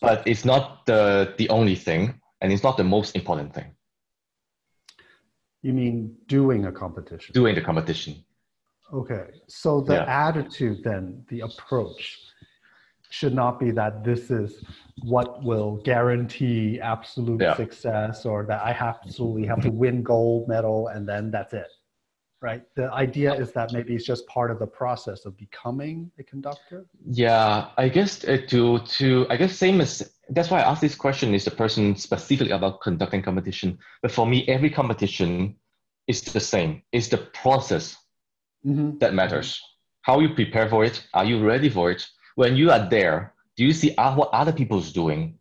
but it's not the the only thing, and it's not the most important thing. You mean doing a competition? Doing the competition. Okay. So the yeah. attitude then, the approach should not be that this is what will guarantee absolute yeah. success, or that I absolutely have to win gold medal and then that's it, right? The idea is that maybe it's just part of the process of becoming a conductor. Yeah, I guess uh, to, to, I guess same as, that's why I asked this question, is the person specifically about conducting competition. But for me, every competition is the same. It's the process mm-hmm. that matters. How you prepare for it. Are you ready for it? When you are there, do you see what other people's doing?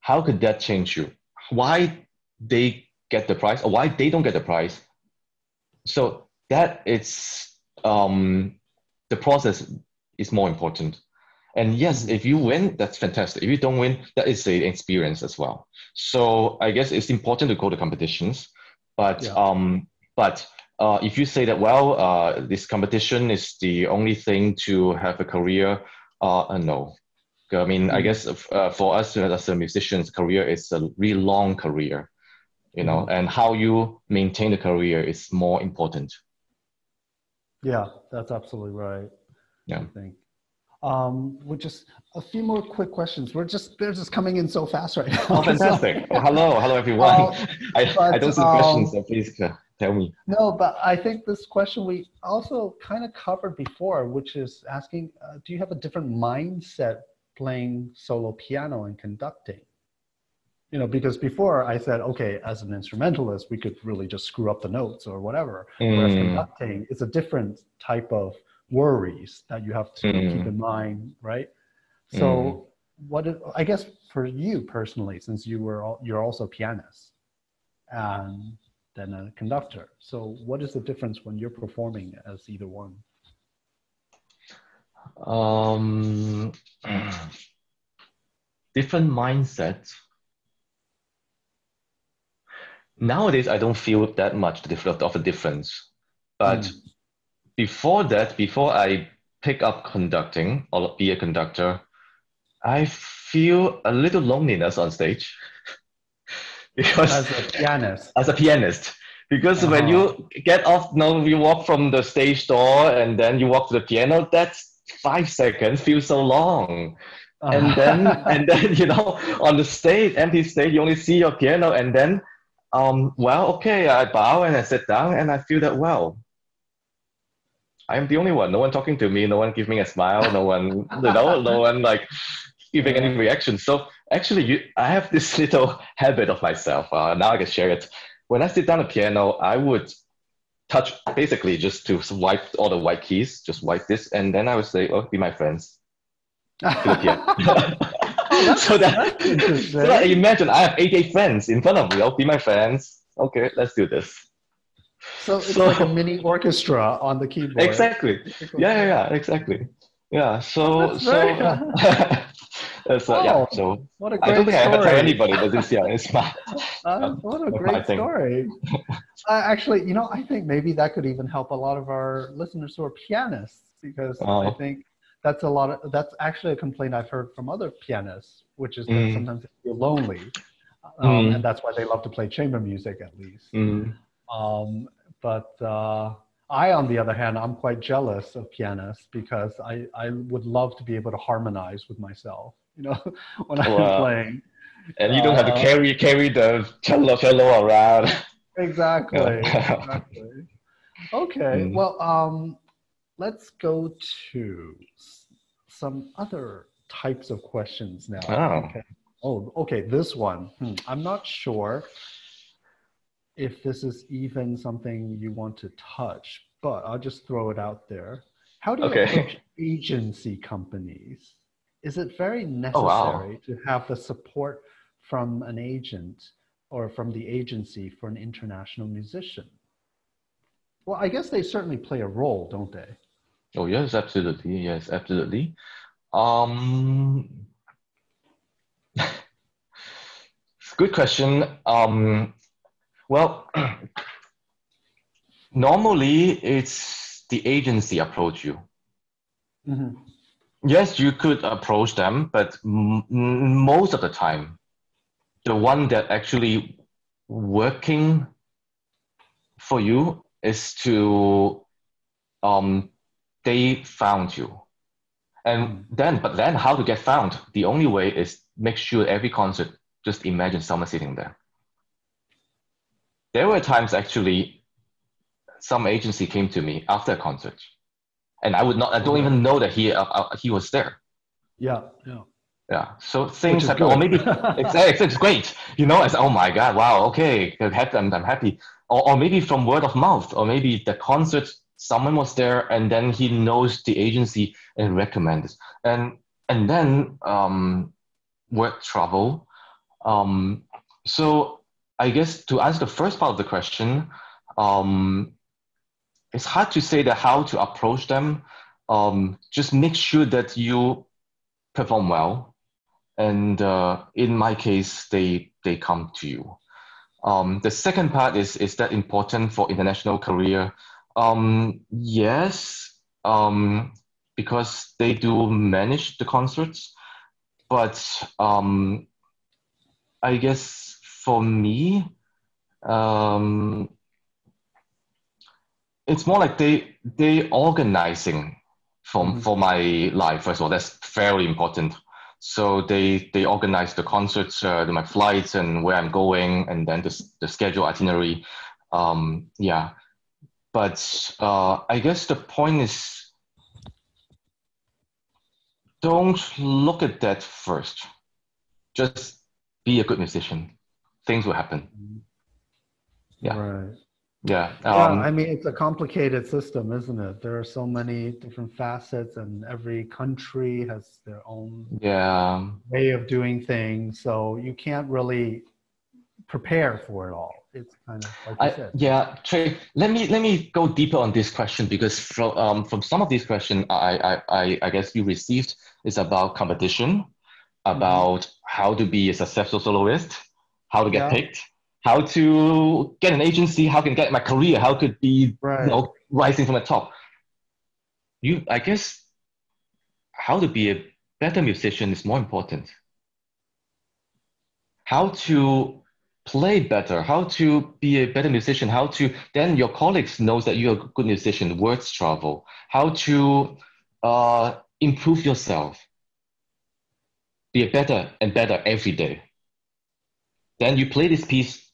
How could that change you? Why they get the prize or why they don't get the prize? So that it's, um, the process is more important. And yes, if you win, that's fantastic. If you don't win, that is an experience as well. So I guess it's important to go to competitions, but yeah. um, but uh, if you say that, well, uh, this competition is the only thing to have a career, uh, no. I mean, mm-hmm. I guess uh, for us as a musician's career is a really long career, you know, mm-hmm. and how you maintain the career is more important. Yeah, that's absolutely right. Yeah. I think. Um, we're just a few more quick questions. We're just, they're just coming in so fast right now. Oh, fantastic. Oh, hello. Hello, everyone. Um, I, but, I don't see um, questions, so please uh, tell me. No, but I think this question we also kind of covered before, which is asking, uh, do you have a different mindset playing solo piano and conducting? You know, because before I said, okay, as an instrumentalist, we could really just screw up the notes or whatever. Mm. Whereas conducting, it's a different type of worries that you have to mm. keep in mind, right? So mm. what is, I guess for you personally, since you were all, you're also a pianist and then a conductor, so what is the difference when you're performing as either one? Um, different mindset. Nowadays, I don't feel that much of a difference, but mm. before that, before I pick up conducting or be a conductor, I feel a little loneliness on stage. Because as a pianist. As a pianist. Because uh-huh. when you get off, you know, you walk from the stage door and then you walk to the piano, that's five seconds, feels so long. Uh-huh. And then, and then, you know, on the stage, empty stage, you only see your piano and then, um, well, okay, I bow and I sit down and I feel that, well, I'm the only one, no one talking to me, no one giving a smile, no one, you know, no one like giving any reaction. So actually, you, I have this little habit of myself, uh, now I can share it. When I sit down at the piano, I would touch basically just to wipe all the white keys, just wipe this, and then I would say, oh, be my friends. so, that, so that imagine I have eight, eight friends in front of me, oh, be my friends. Okay, let's do this. So it's so, like a mini orchestra on the keyboard. Exactly. Yeah, yeah, yeah, exactly. Yeah, so, that's so, right. uh, so oh, yeah, so what a great I don't think story. I ever tell anybody, but this, yeah, it's my, uh, what a great story. uh, actually, you know, I think maybe that could even help a lot of our listeners who are pianists, because oh. I think that's a lot of, that's actually a complaint I've heard from other pianists, which is that mm. sometimes they feel lonely, um, mm. and that's why they love to play chamber music at least. Mm. Um, but uh, I, on the other hand, I'm quite jealous of pianists because I, I would love to be able to harmonize with myself, you know, when I'm wow. playing. And you don't uh, have to carry carry the cello cello around. Exactly. exactly. Okay. Mm. Well, um, let's go to some other types of questions now. Oh. Okay. Oh, okay. This one, hmm. I'm not sure if this is even something you want to touch, but I'll just throw it out there. How do you okay. approach agency companies? Is it very necessary oh, wow. to have the support from an agent or from the agency for an international musician? Well, I guess they certainly play a role, don't they? Oh, yes, absolutely. Yes, absolutely. Um, good question. Um, Well, normally it's the agency approach you. Mm-hmm. Yes, you could approach them, but m- most of the time, the one that actually working for you is to, um, they found you. And then, but then how to get found? The only way is make sure every concert, just imagine someone sitting there. There were times actually some agency came to me after a concert and I would not, I don't even know that he, uh, he was there. Yeah. Yeah. Yeah. So things happen, or maybe it's, it's great, you know, it's, oh my God, wow. Okay. I'm, I'm happy. Or, or maybe from word of mouth, or maybe the concert, someone was there and then he knows the agency and recommends. And, and then, um, work travel. Um, so, I guess to answer the first part of the question, um, it's hard to say that how to approach them. Um, just make sure that you perform well. And uh, in my case, they they come to you. Um, the second part is, is that important for international career? Um, yes, um, because they do manage the concerts. But um, I guess, for me, um, it's more like they they organizing from mm-hmm. for my life. First of all, that's very important. So they they organize the concerts, uh, my flights, and where I'm going, and then the the schedule itinerary. Um, yeah, but uh, I guess the point is, don't look at that first. Just be a good musician. Things will happen. Yeah. Right. Yeah. Um, yeah. I mean, it's a complicated system, isn't it? There are so many different facets, and every country has their own yeah. way of doing things. So you can't really prepare for it all. It's kind of like I, you said. Yeah, Trey. Let me let me go deeper on this question because from um, from some of these questions I I I guess you received is about competition, about mm-hmm. how to be a successful soloist. How to get yeah. picked, how to get an agency, how can get my career, how could be right. you know, rising from the top. You, I guess how to be a better musician is more important. How to play better, how to be a better musician, how to, then your colleagues knows that you're a good musician, words travel, how to uh, improve yourself, be better and better every day. Then you play this piece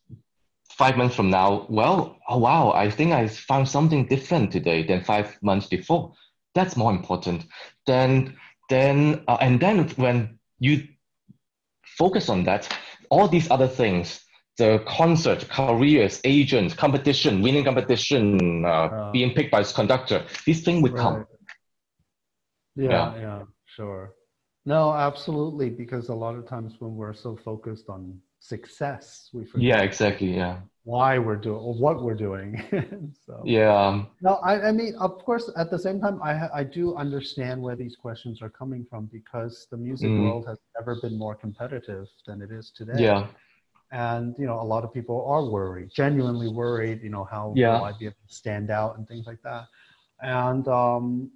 five months from now, well, oh wow, I think I found something different today than five months before. That's more important. Then, then, uh, and then when you focus on that, all these other things, the concert, careers, agents, competition, winning competition, uh, uh, being picked by his conductor, these things would right. come. Yeah, yeah, yeah, sure. No, absolutely, because a lot of times when we're so focused on success, we forget. Yeah, exactly, yeah. Why we're doing, or what we're doing. So, yeah. No, I, I mean, of course, at the same time, I, I do understand where these questions are coming from, because the music mm. world has never been more competitive than it is today. Yeah. And, you know, a lot of people are worried, genuinely worried, you know, how yeah. will I be able to stand out and things like that. And, um,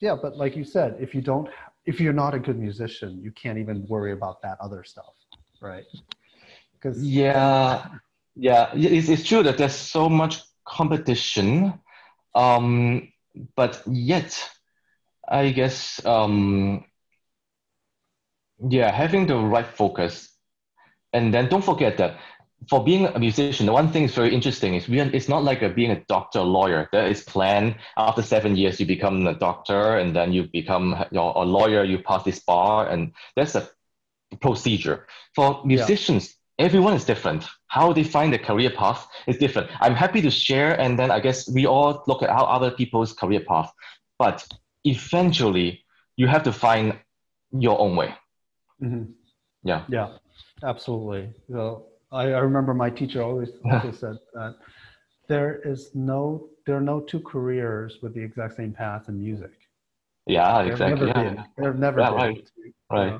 yeah, but like you said, if you don't, if you're not a good musician, you can't even worry about that other stuff, right? Because yeah, yeah, it's, it's true that there's so much competition, um, but yet, I guess, um, yeah, having the right focus. And then don't forget that for being a musician, the one thing is very interesting is we are, it's not like a, being a doctor, lawyer. There is plan. After seven years, you become a doctor, and then you become you know, a lawyer. You pass this bar, and that's a procedure. For musicians, yeah. everyone is different. How they find their career path is different. I'm happy to share, and then I guess we all look at how other people's career path. But eventually, you have to find your own way. Mm-hmm. Yeah. Yeah. Absolutely. So I, I remember my teacher always, always said that there is no, there are no two careers with the exact same path in music. Yeah, there exactly. Never yeah. There have never yeah, been. Right. Two, right. Uh,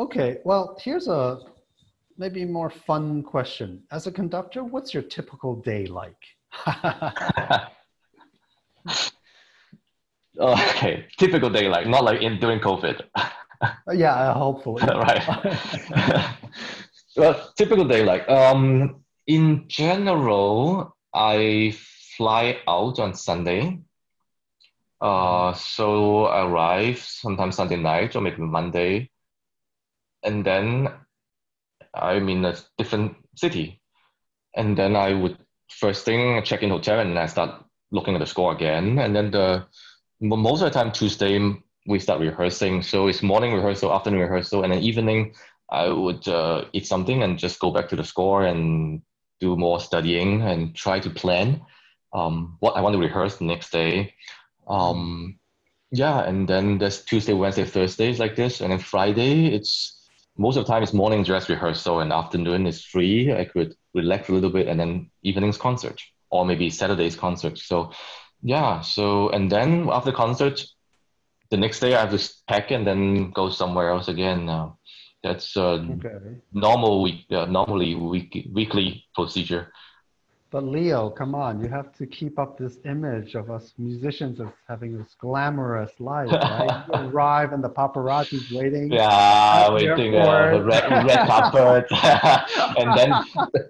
okay. Well, here's a maybe more fun question. As a conductor, what's your typical day like? Okay, typical day like, not like in during COVID. Yeah, hopefully. Right. Well, typical day, like, um, in general, I fly out on Sunday. Uh, so I arrive sometimes Sunday night or maybe Monday. And then I'm in a different city. And then I would, first thing, check in hotel and I start looking at the score again. And then the most of the time, Tuesday, we start rehearsing. So it's morning rehearsal, afternoon rehearsal, and then evening I would uh, eat something and just go back to the score and do more studying and try to plan um, what I want to rehearse the next day. Um, yeah, and then there's Tuesday, Wednesday, Thursdays like this, and then Friday, it's most of the time it's morning dress rehearsal and afternoon is free. I could relax a little bit and then evening's concert or maybe Saturday's concert. So yeah, so and then after concert, the next day I have to pack and then go somewhere else again. Uh, that's uh, okay. normal week, uh, normally week, weekly procedure. But Leo, come on, you have to keep up this image of us musicians as having this glamorous life, right? You arrive and the paparazzi's waiting. Yeah, waiting uh, the red, red carpet, and then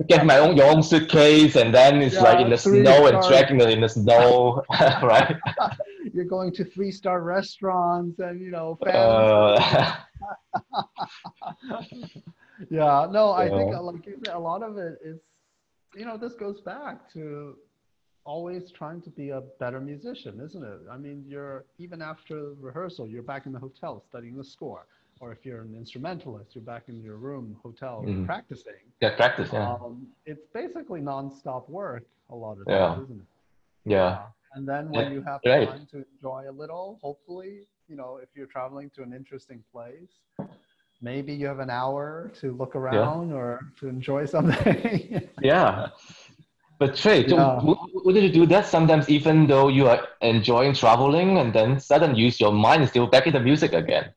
get my own your own suitcase, and then it's yeah, like in the snow and dragging it in the snow, right? You're going to three-star restaurants and, you know, fans. Uh, yeah, no, I yeah. think like you said, a lot of it is, you know, this goes back to always trying to be a better musician, isn't it? I mean, you're, even after rehearsal, you're back in the hotel studying the score. Or if you're an instrumentalist, you're back in your room, hotel, mm. practicing. Yeah, practice, yeah. Um, it's basically nonstop work a lot of times, yeah. isn't it? Yeah. yeah. And then when yeah, you have right. time to enjoy a little, hopefully, you know, if you're traveling to an interesting place, maybe you have an hour to look around yeah. or to enjoy something. yeah. But Trey, yeah. wouldn't you do that sometimes even though you are enjoying traveling and then suddenly use your mind is still back in the music again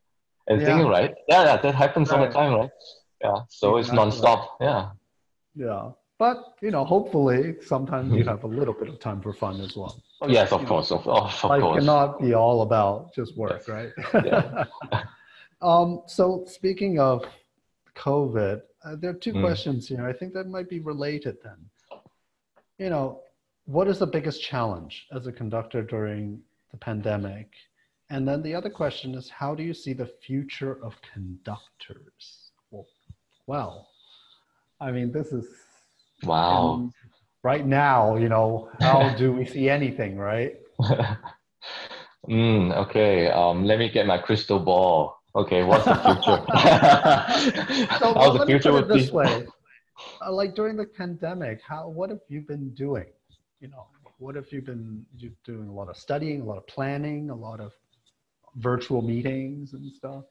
and yeah. thinking, right? Yeah, yeah, that happens right. all the time, right? Yeah. So exactly. it's nonstop. Yeah. Yeah. But, you know, hopefully sometimes you have a little bit of time for fun as well. Oh, yes, of you course. Know, of, of, of life course. Cannot be all about just work, yes. right? Yeah. um, so speaking of COVID, uh, there are two mm. questions here. I think that might be related then. You know, what is the biggest challenge as a conductor during the pandemic? And then the other question is, how do you see the future of conductors? Well, well I mean, this is... Wow. And right now, you know, how do we see anything, right? mm, okay, um, let me get my crystal ball. Okay, what's the future? so How's well, the let future me put it this be? way. Uh, like during the pandemic, how what have you been doing? You know, what have you been you doing? A lot of studying, a lot of planning, a lot of virtual meetings and stuff.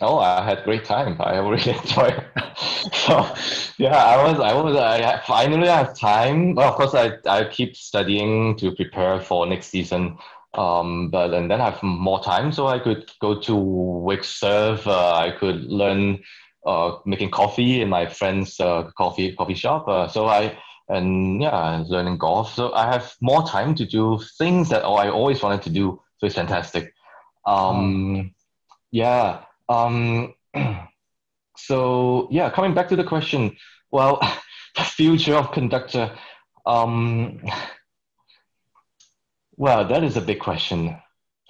Oh, I had a great time. I really enjoyed it. So, yeah, I was, I was, I finally have time. Well, of course, I, I keep studying to prepare for next season. Um, but, and then I have more time, so I could go to wake surf. Uh, I could learn uh, making coffee in my friend's uh, coffee coffee shop. Uh, so I, and yeah, learning golf. So I have more time to do things that I always wanted to do. So it's fantastic. Um, yeah. Um, so yeah, coming back to the question, well, the future of conductor, um, well, that is a big question,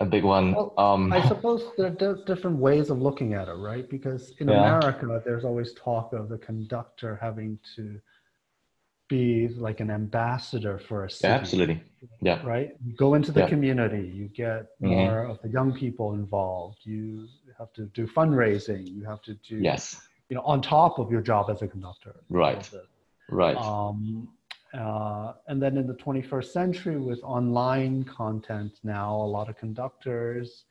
a big one. Well, um, I suppose there are different ways of looking at it, right? Because in yeah. America, there's always talk of the conductor having to be like an ambassador for a city. Yeah, absolutely. Yeah. Right? You go into the yeah. community, you get more mm-hmm. of the young people involved, you have to do fundraising, you have to do, yes. you know, on top of your job as a conductor. Right, right. Um, uh, and then in the twenty-first century with online content now, a lot of conductors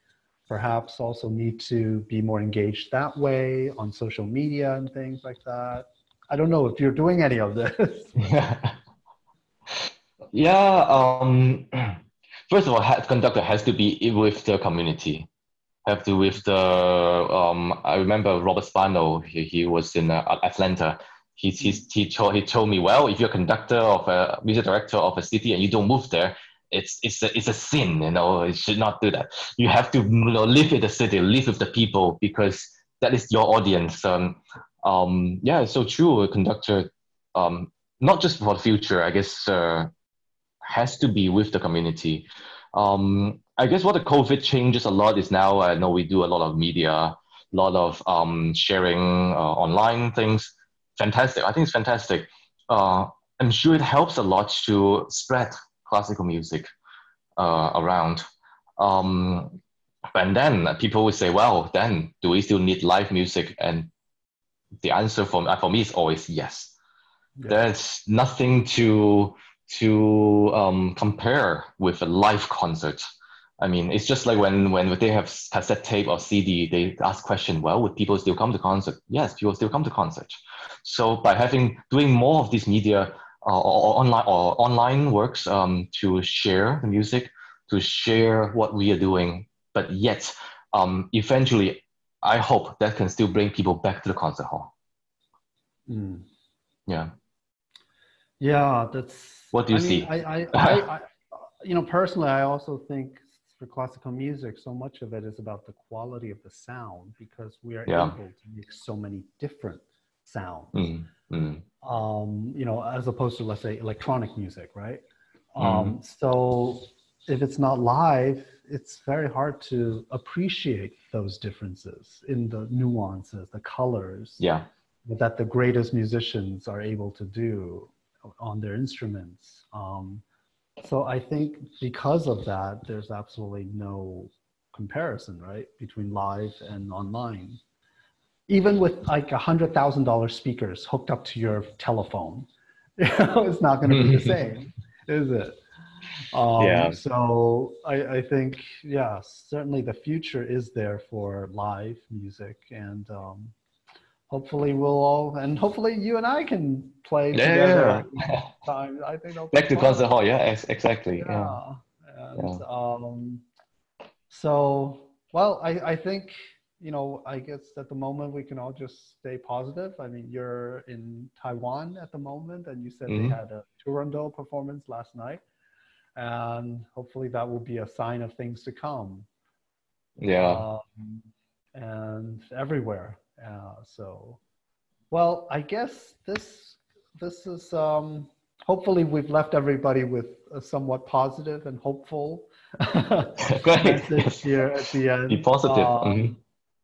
perhaps also need to be more engaged that way on social media and things like that. I don't know if you're doing any of this. yeah. yeah um, first of all, ha- conductor has to be with the community. Have to with the. Um, I remember Robert Spano. He, he was in uh, Atlanta. He he he told he told me, well, if you're a conductor of a music director of a city and you don't move there, it's it's a, it's a sin. You know, you should not do that. You have to, you know, live in the city, live with the people, because that is your audience. Um, Um, yeah, it's so true. A conductor, um, not just for the future, I guess, uh, has to be with the community. Um, I guess what the COVID changes a lot is now, I know we do a lot of media, a lot of um, sharing uh, online things. Fantastic. I think it's fantastic. Uh, I'm sure it helps a lot to spread classical music uh, around. Um, and then people would say, well, then do we still need live music? And the answer for me, for me is always yes. Yeah. There's nothing to to um, compare with a live concert. I mean, it's just like when when they have cassette tape or C D, they ask question, well, would people still come to concert? Yes, people still come to concert. So by having doing more of these media uh, or online or online works um, to share the music, to share what we are doing, but yet um, eventually, I hope that can still bring people back to the concert hall. Mm. Yeah. Yeah, that's... What do you I see? Mean, I, I, I, I, you know, personally, I also think for classical music, so much of it is about the quality of the sound, because we are yeah. able to make so many different sounds. Mm. Mm. Um, you know, as opposed to, let's say, electronic music, right? Mm. Um, so if it's not live, it's very hard to appreciate those differences in the nuances, the colors yeah. that the greatest musicians are able to do on their instruments. Um, so I think because of that, there's absolutely no comparison, right? Between live and online. Even with like one hundred thousand dollars speakers hooked up to your telephone, you know, it's not going to be the same, is it? Um, yeah. So I, I think, yeah, certainly the future is there for live music, and um, hopefully we'll all, and hopefully you and I can play yeah, together. Yeah. Time. I think back to concert hall, yeah, ex- exactly. Yeah. yeah. And, yeah. Um, so, well, I, I think you know, I guess at the moment we can all just stay positive. I mean, you're in Taiwan at the moment, and you said mm-hmm. they had a Turandot performance last night, and hopefully that will be a sign of things to come. Yeah. Um, and everywhere. Uh, so, well, I guess this this is, um, hopefully we've left everybody with a somewhat positive and hopeful message here at the end. Be positive. Um, mm-hmm.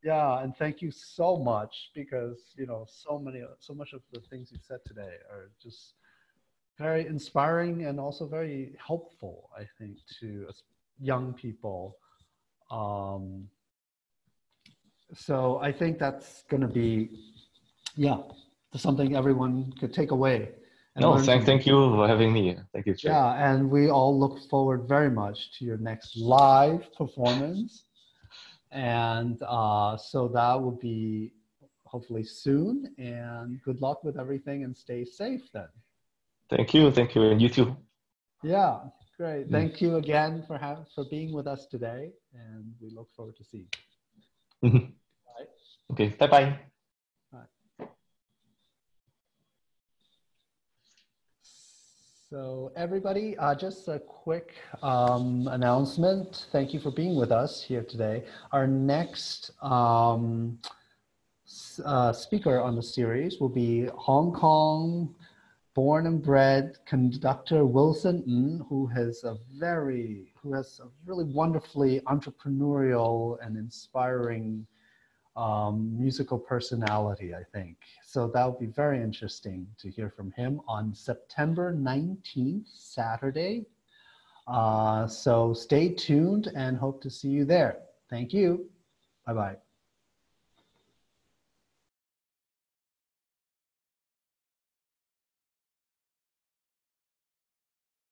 Yeah, and thank you so much, because, you know, so many, so much of the things you said today are just very inspiring and also very helpful, I think, to young people. Um, so I think that's going to be, yeah, something everyone could take away. No, thank, thank you for having me. Thank you, Trey. Yeah, and we all look forward very much to your next live performance. And uh, so that will be hopefully soon, and good luck with everything and stay safe then. Thank you. Thank you. And you too. Yeah, great. Mm. Thank you again for having, for being with us today, and we look forward to seeing you. Mm-hmm. All right. Okay. Bye-bye. Right. So everybody, uh, just a quick um, announcement. Thank you for being with us here today. Our next um, uh, speaker on the series will be Hong Kong born and bred conductor Wilson Ng, who has a very, who has a really wonderfully entrepreneurial and inspiring um, musical personality, I think. So that would be very interesting to hear from him on September nineteenth, Saturday. Uh, so stay tuned and hope to see you there. Thank you. Bye-bye.